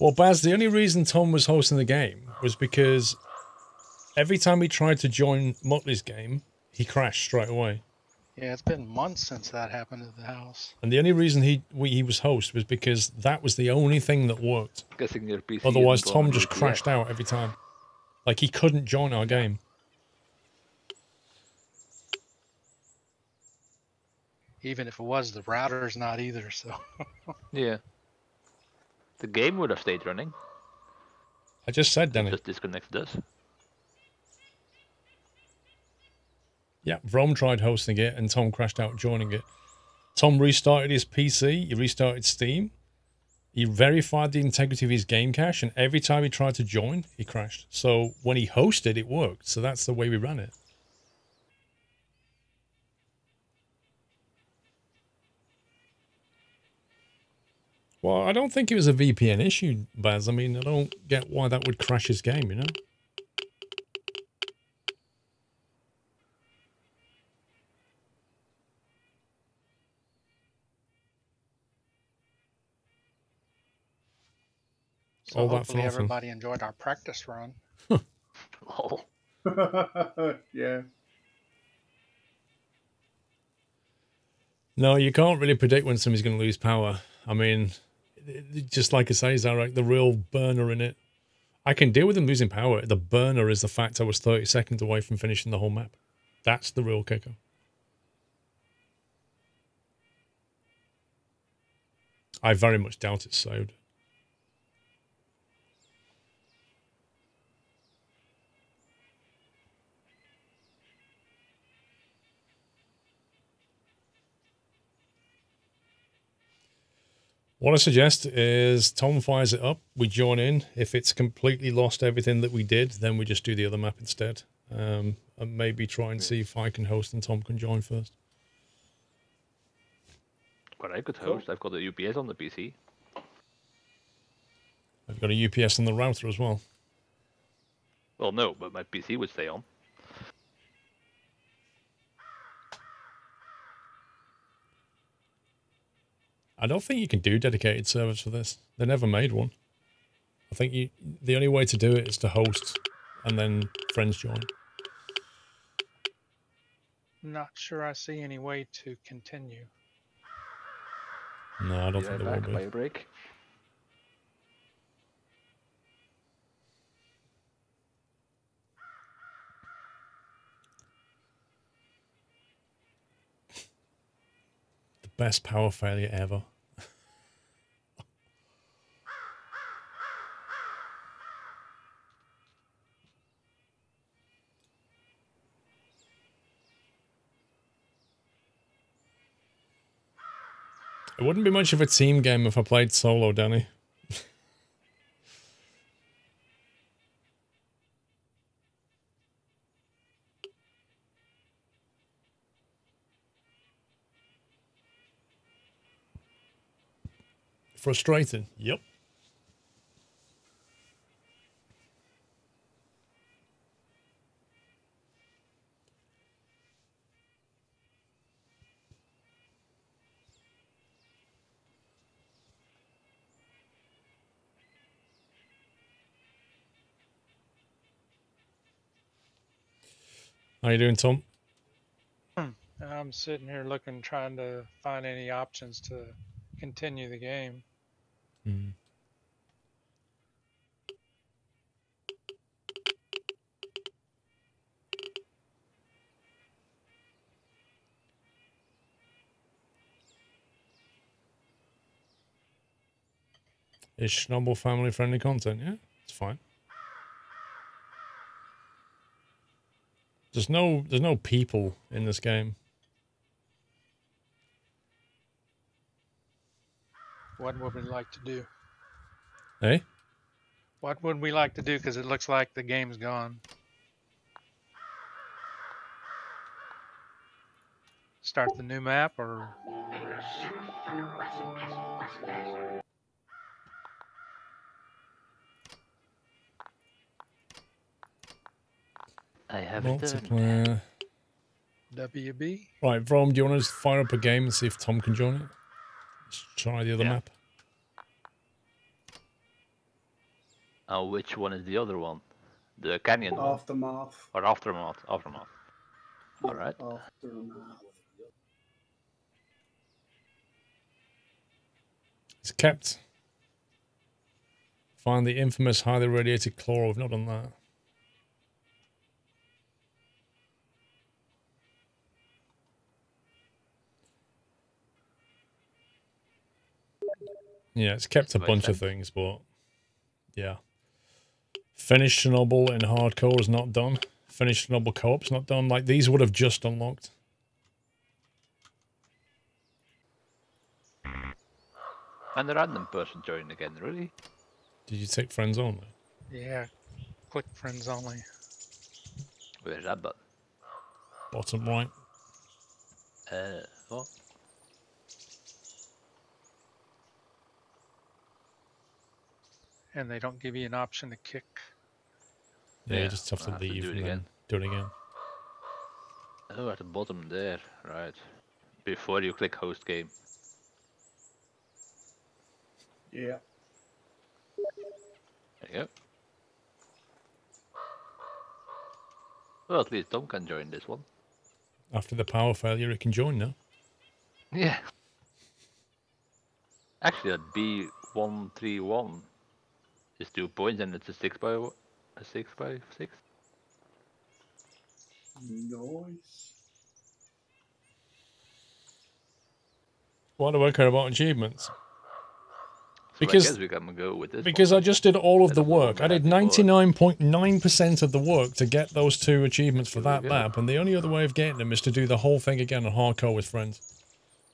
Well, Baz, the only reason Tom was hosting the game was because every time he tried to join Motley's game, he crashed straight away. Yeah, it's been months since that happened at the house. And the only reason he was host was because that was the only thing that worked. Otherwise, Tom just crashed out every time. Like, he couldn't join our game. Even if it was, the router's not either, so... Yeah. The game would have stayed running. I just said, Danny. It just disconnected us. Yeah, Vrom tried hosting it, and Tom crashed out joining it. Tom restarted his PC, he restarted Steam, he verified the integrity of his game cache, and every time he tried to join, he crashed. So when he hosted, it worked. So that's the way we ran it. Well, I don't think it was a VPN issue, Baz. I mean, I don't get why that would crash his game, you know? So all hopefully that everybody enjoyed our practice run. Oh. Yeah. No, you can't really predict when somebody's going to lose power. I mean, just like I say, Zarek, the real burner in it. I can deal with them losing power. The burner is the fact I was 30 seconds away from finishing the whole map. That's the real kicker. I very much doubt it's saved. What I suggest is Tom fires it up, we join in. If it's completely lost everything that we did, then we just do the other map instead. And maybe try and see if I can host and Tom can join first. Well, I could host. I've got a UPS on the PC. I've got a UPS on the router as well. Well, no, but my PC would stay on. I don't think you can do dedicated servers for this. They never made one. I think the only way to do it is to host and then friends join. Not sure I see any way to continue. No, I don't think there will be. Break. The best power failure ever. It wouldn't be much of a team game if I played solo, Danny. Frustrating. Yep. How you doing, Tom? I'm sitting here looking, trying to find any options to continue the game. Mm. Is Chernobyl family-friendly content? Yeah, it's fine. There's no people in this game. What would we like to do? Hey? What would we like to do? Because it looks like the game's gone. Start the new map, or... I have multiplayer. WB? Right, Vrom, do you want to fire up a game and see if Tom can join it? Let's try the other map. And which one is the other one? The canyon one? Aftermath. Or Aftermath. Aftermath. Alright. Aftermath. It's kept. Find the infamous highly radiated claw. I've not done that. Yeah, it's kept a bunch of things, but yeah. Finished Chernobyl in hardcore is not done. Finished Chernobyl co-op's not done. Like, these would have just unlocked. And the random person joined again, really? Did you take friends only? Yeah, click friends only. Where's that button? Bottom right. What? And they don't give you an option to kick. Yeah, you just have to leave and then do it again. Oh, at the bottom there, right. Before you click host game. Yeah. There you go. Well, at least Tom can join this one. After the power failure, he can join now. Yeah. Actually, at B131. It's 2 points and it's a 6 by 6. Nice. Why do I care about achievements? So because I guess we can go with this. Because I just did all of the work. I did 99.9% of the work to get those 2 achievements for that map, and the only other way of getting them is to do the whole thing again on hardcore with friends.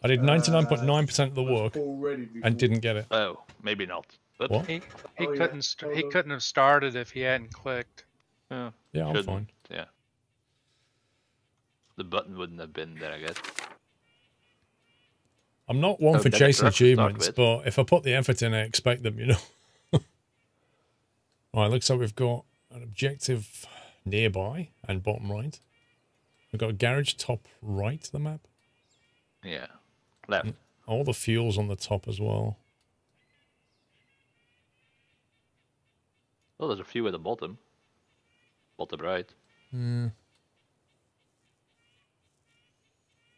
I did 99.9% of the work and didn't get it. Oh, maybe not. What? He couldn't have started if he hadn't clicked. Oh, yeah, I'm fine. Yeah. The button wouldn't have been there, I guess. I'm not one for chasing achievements, but if I put the effort in, I expect them, you know. Alright, looks like we've got an objective nearby and bottom right. We've got a garage top right of the map. Yeah, left. And all the fuel's on the top as well. Oh, there's a few at the bottom. Bottom right. Mm.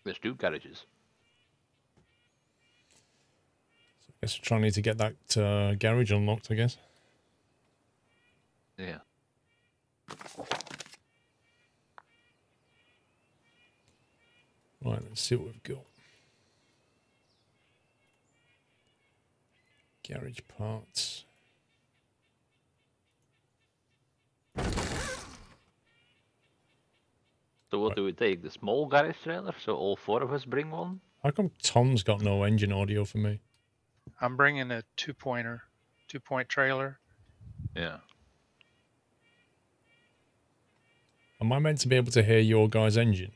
There's 2 garages. So I guess we're trying to get that garage unlocked, I guess. Yeah. Right, let's see what we've got. Garage parts. So what do we take? The small garage trailer? So all 4 of us bring one? How come Tom's got no engine audio for me? I'm bringing a 2-pointer. 2-point trailer. Yeah. Am I meant to be able to hear your guy's engine?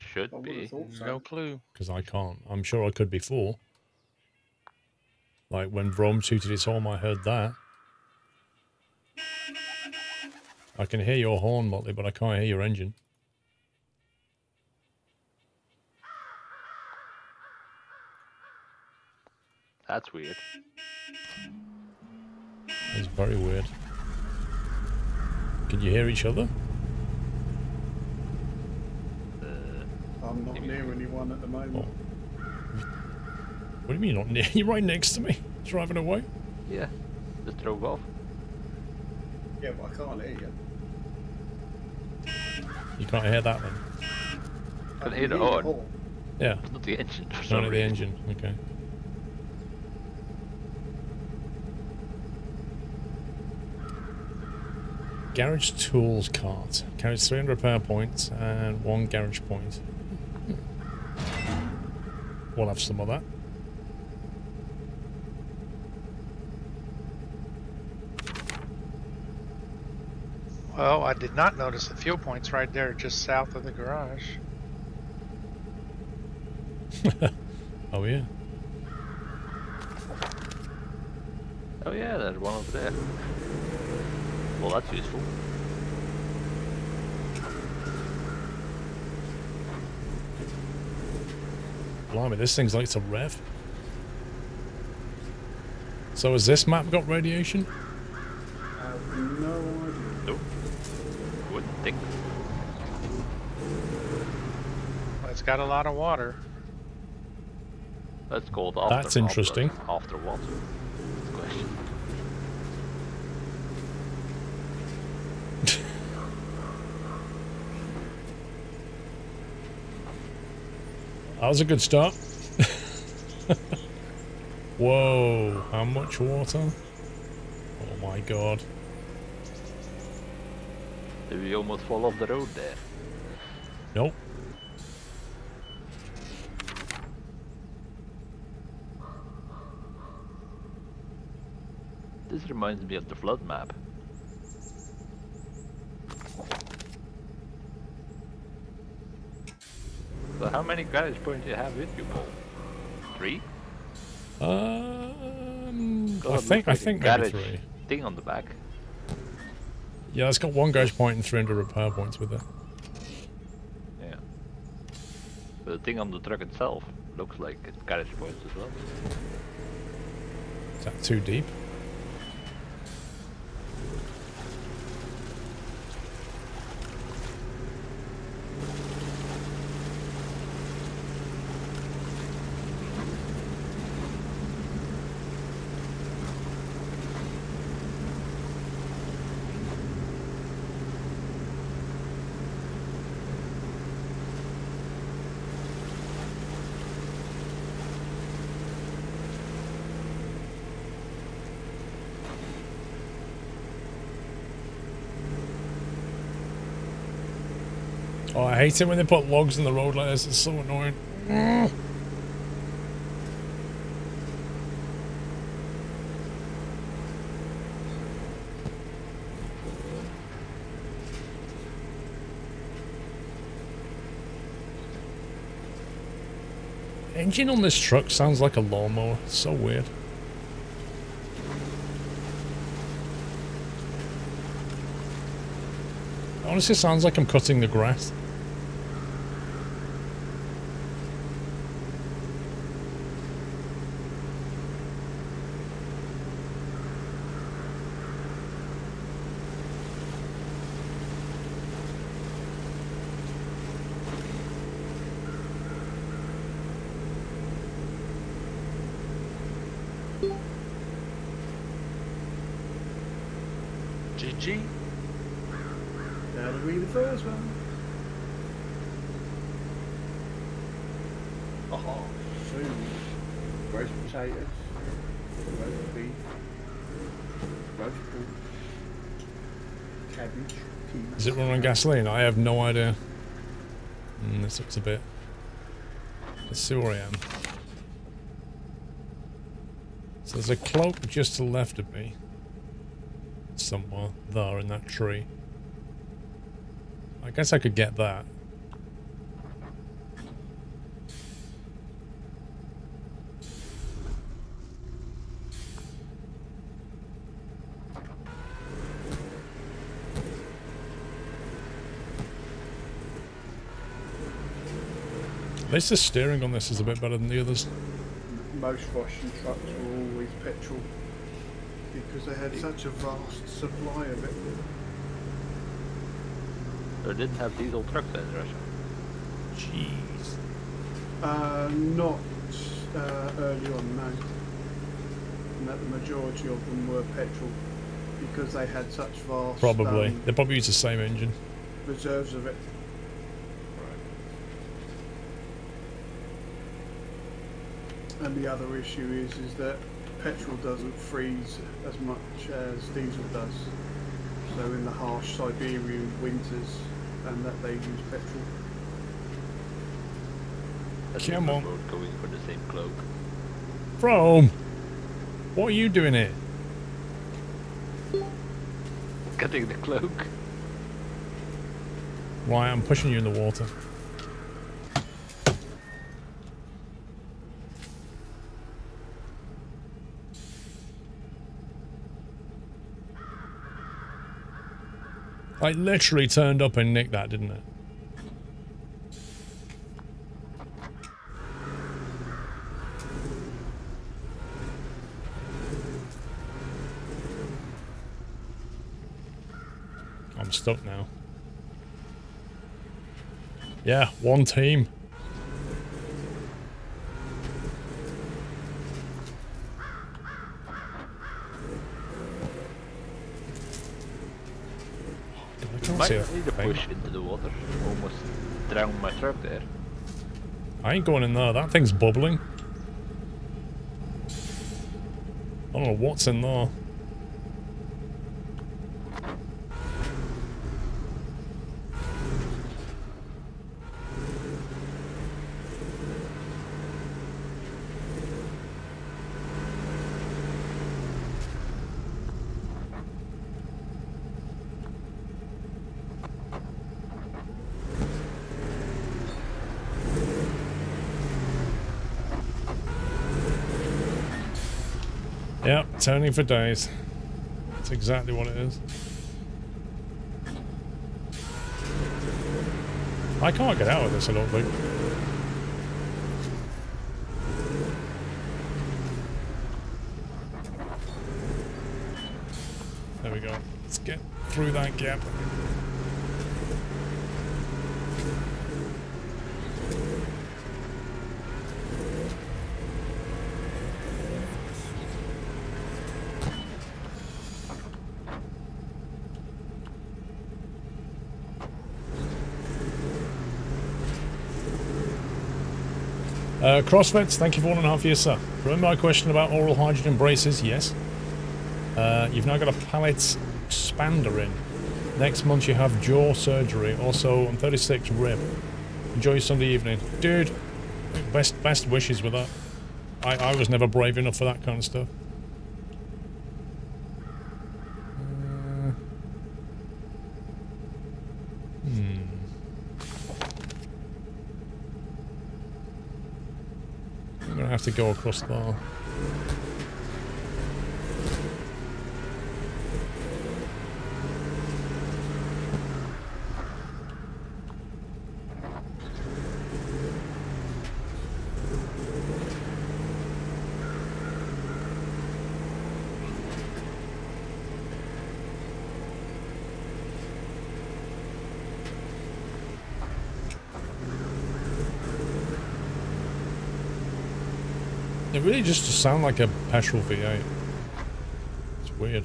Should be. No clue. Because I can't. I'm sure I could before. Like when Brom tooted his horn, I heard that. I can hear your horn, Motley, but I can't hear your engine. That's weird. That's very weird. Can you hear each other? I'm not near anyone at the moment. Oh. What do you mean you're not near? You're right next to me, driving away. Yeah, just drove off. Yeah, but I can't hear you. You can't hear that then? I can hear the horn. Yeah. It's not the engine. Not the engine, okay. Garage tools cart. Carries 300 repair points and 1 garage point. We'll have some of that. Well, I did not notice the fuel points right there, just south of the garage. Oh, yeah. Oh, yeah, there's one over there. Well, that's useful. Blimey, this thing's like some rev. So has this map got radiation? I have no idea. Nope. Wouldn't think. Well, it's got a lot of water. That's called after. That's interesting. After water. Question. That was a good start. Whoa, how much water? Oh my god. Did we almost fall off the road there? Nope. This reminds me of the flood map. So how many garage points do you have with you, Paul? 3? I think maybe 3. Thing on the back. Yeah, it's got 1 garage point and 300 repair points with it. Yeah. But the thing on the truck itself looks like it's garage points as well. Is that too deep? Oh, I hate it when they put logs in the road like this, it's so annoying. Engine on this truck sounds like a lawnmower, it's so weird. It honestly sounds like I'm cutting the grass. Does it run on gasoline? I have no idea. This looks a bit. Let's see where I am. So there's a cloak just to the left of me. Somewhere there in that tree. I guess I could get that. At least the steering on this is a bit better than the others. Most Russian trucks were always petrol because they had such a vast supply of it. They didn't have diesel trucks in Russia. Jeez. Not early on, no. And that the majority of them were petrol because they had such vast. Probably. They probably used the same engine. Reserves of it. And the other issue is that petrol doesn't freeze as much as diesel does. So in the harsh Siberian winters, and that they use petrol. Come on. Going for the same cloak. From? What are you doing here? Cutting the cloak. Why, I'm pushing you in the water. I literally turned up and nicked that, didn't it? stuck now. Yeah, one team. I might need to push into the water. Almost drowned my truck there. I ain't going in there. That thing's bubbling. I don't know what's in there. Yep, turning for days. That's exactly what it is. I can't get out of this, I don't think. There we go. Let's get through that gap. Crossfits, thank you for 1.5 years, sir. Remember my question about oral hydrogen braces? Yes. You've now got a palate expander in. Next month you have jaw surgery. Also, on 36 rib. Enjoy your Sunday evening. Dude, best wishes with that. I was never brave enough for that kind of stuff. Have to go across there. It really just sounds like a petrol V8. It's weird.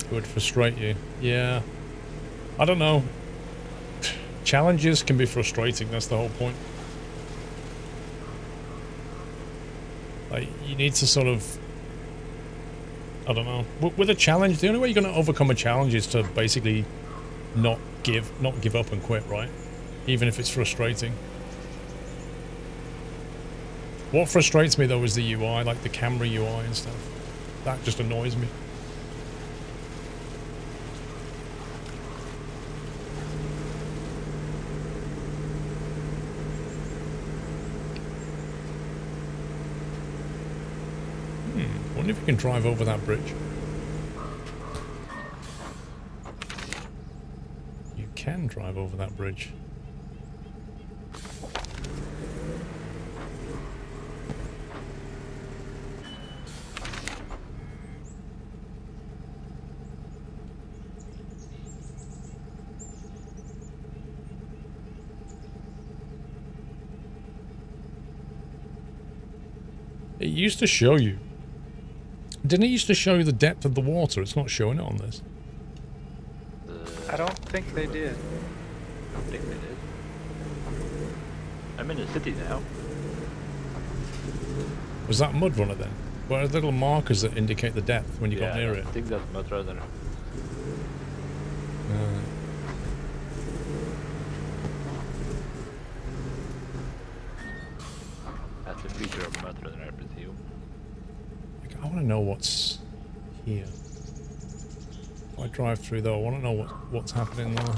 It would frustrate you. Yeah. I don't know. Challenges can be frustrating, that's the whole point. Like, you need to sort of, I don't know, with a challenge, the only way you're going to overcome a challenge is to basically not give up and quit, right? Even if it's frustrating. What frustrates me though is the UI, like the camera UI and stuff. That just annoys me. If you can drive over that bridge. You can drive over that bridge. It used to show you. Didn't it used to show you the depth of the water? It's not showing it on this. I don't think they did. I don't think they did. I'm in the city now. Was that Mudrunner then? Where are the little markers that indicate the depth when you got near it? I think that's Mudrunner. That's a feature of Mudrunner, I presume. I want to know what's here. If I drive through though, I want to know what's happening there.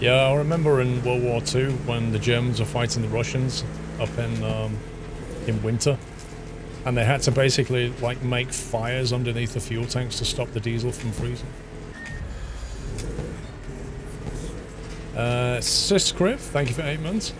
Yeah, I remember in World War II when the Germans were fighting the Russians up in winter, and they had to basically like make fires underneath the fuel tanks to stop the diesel from freezing. Syscriff, thank you for 8 months.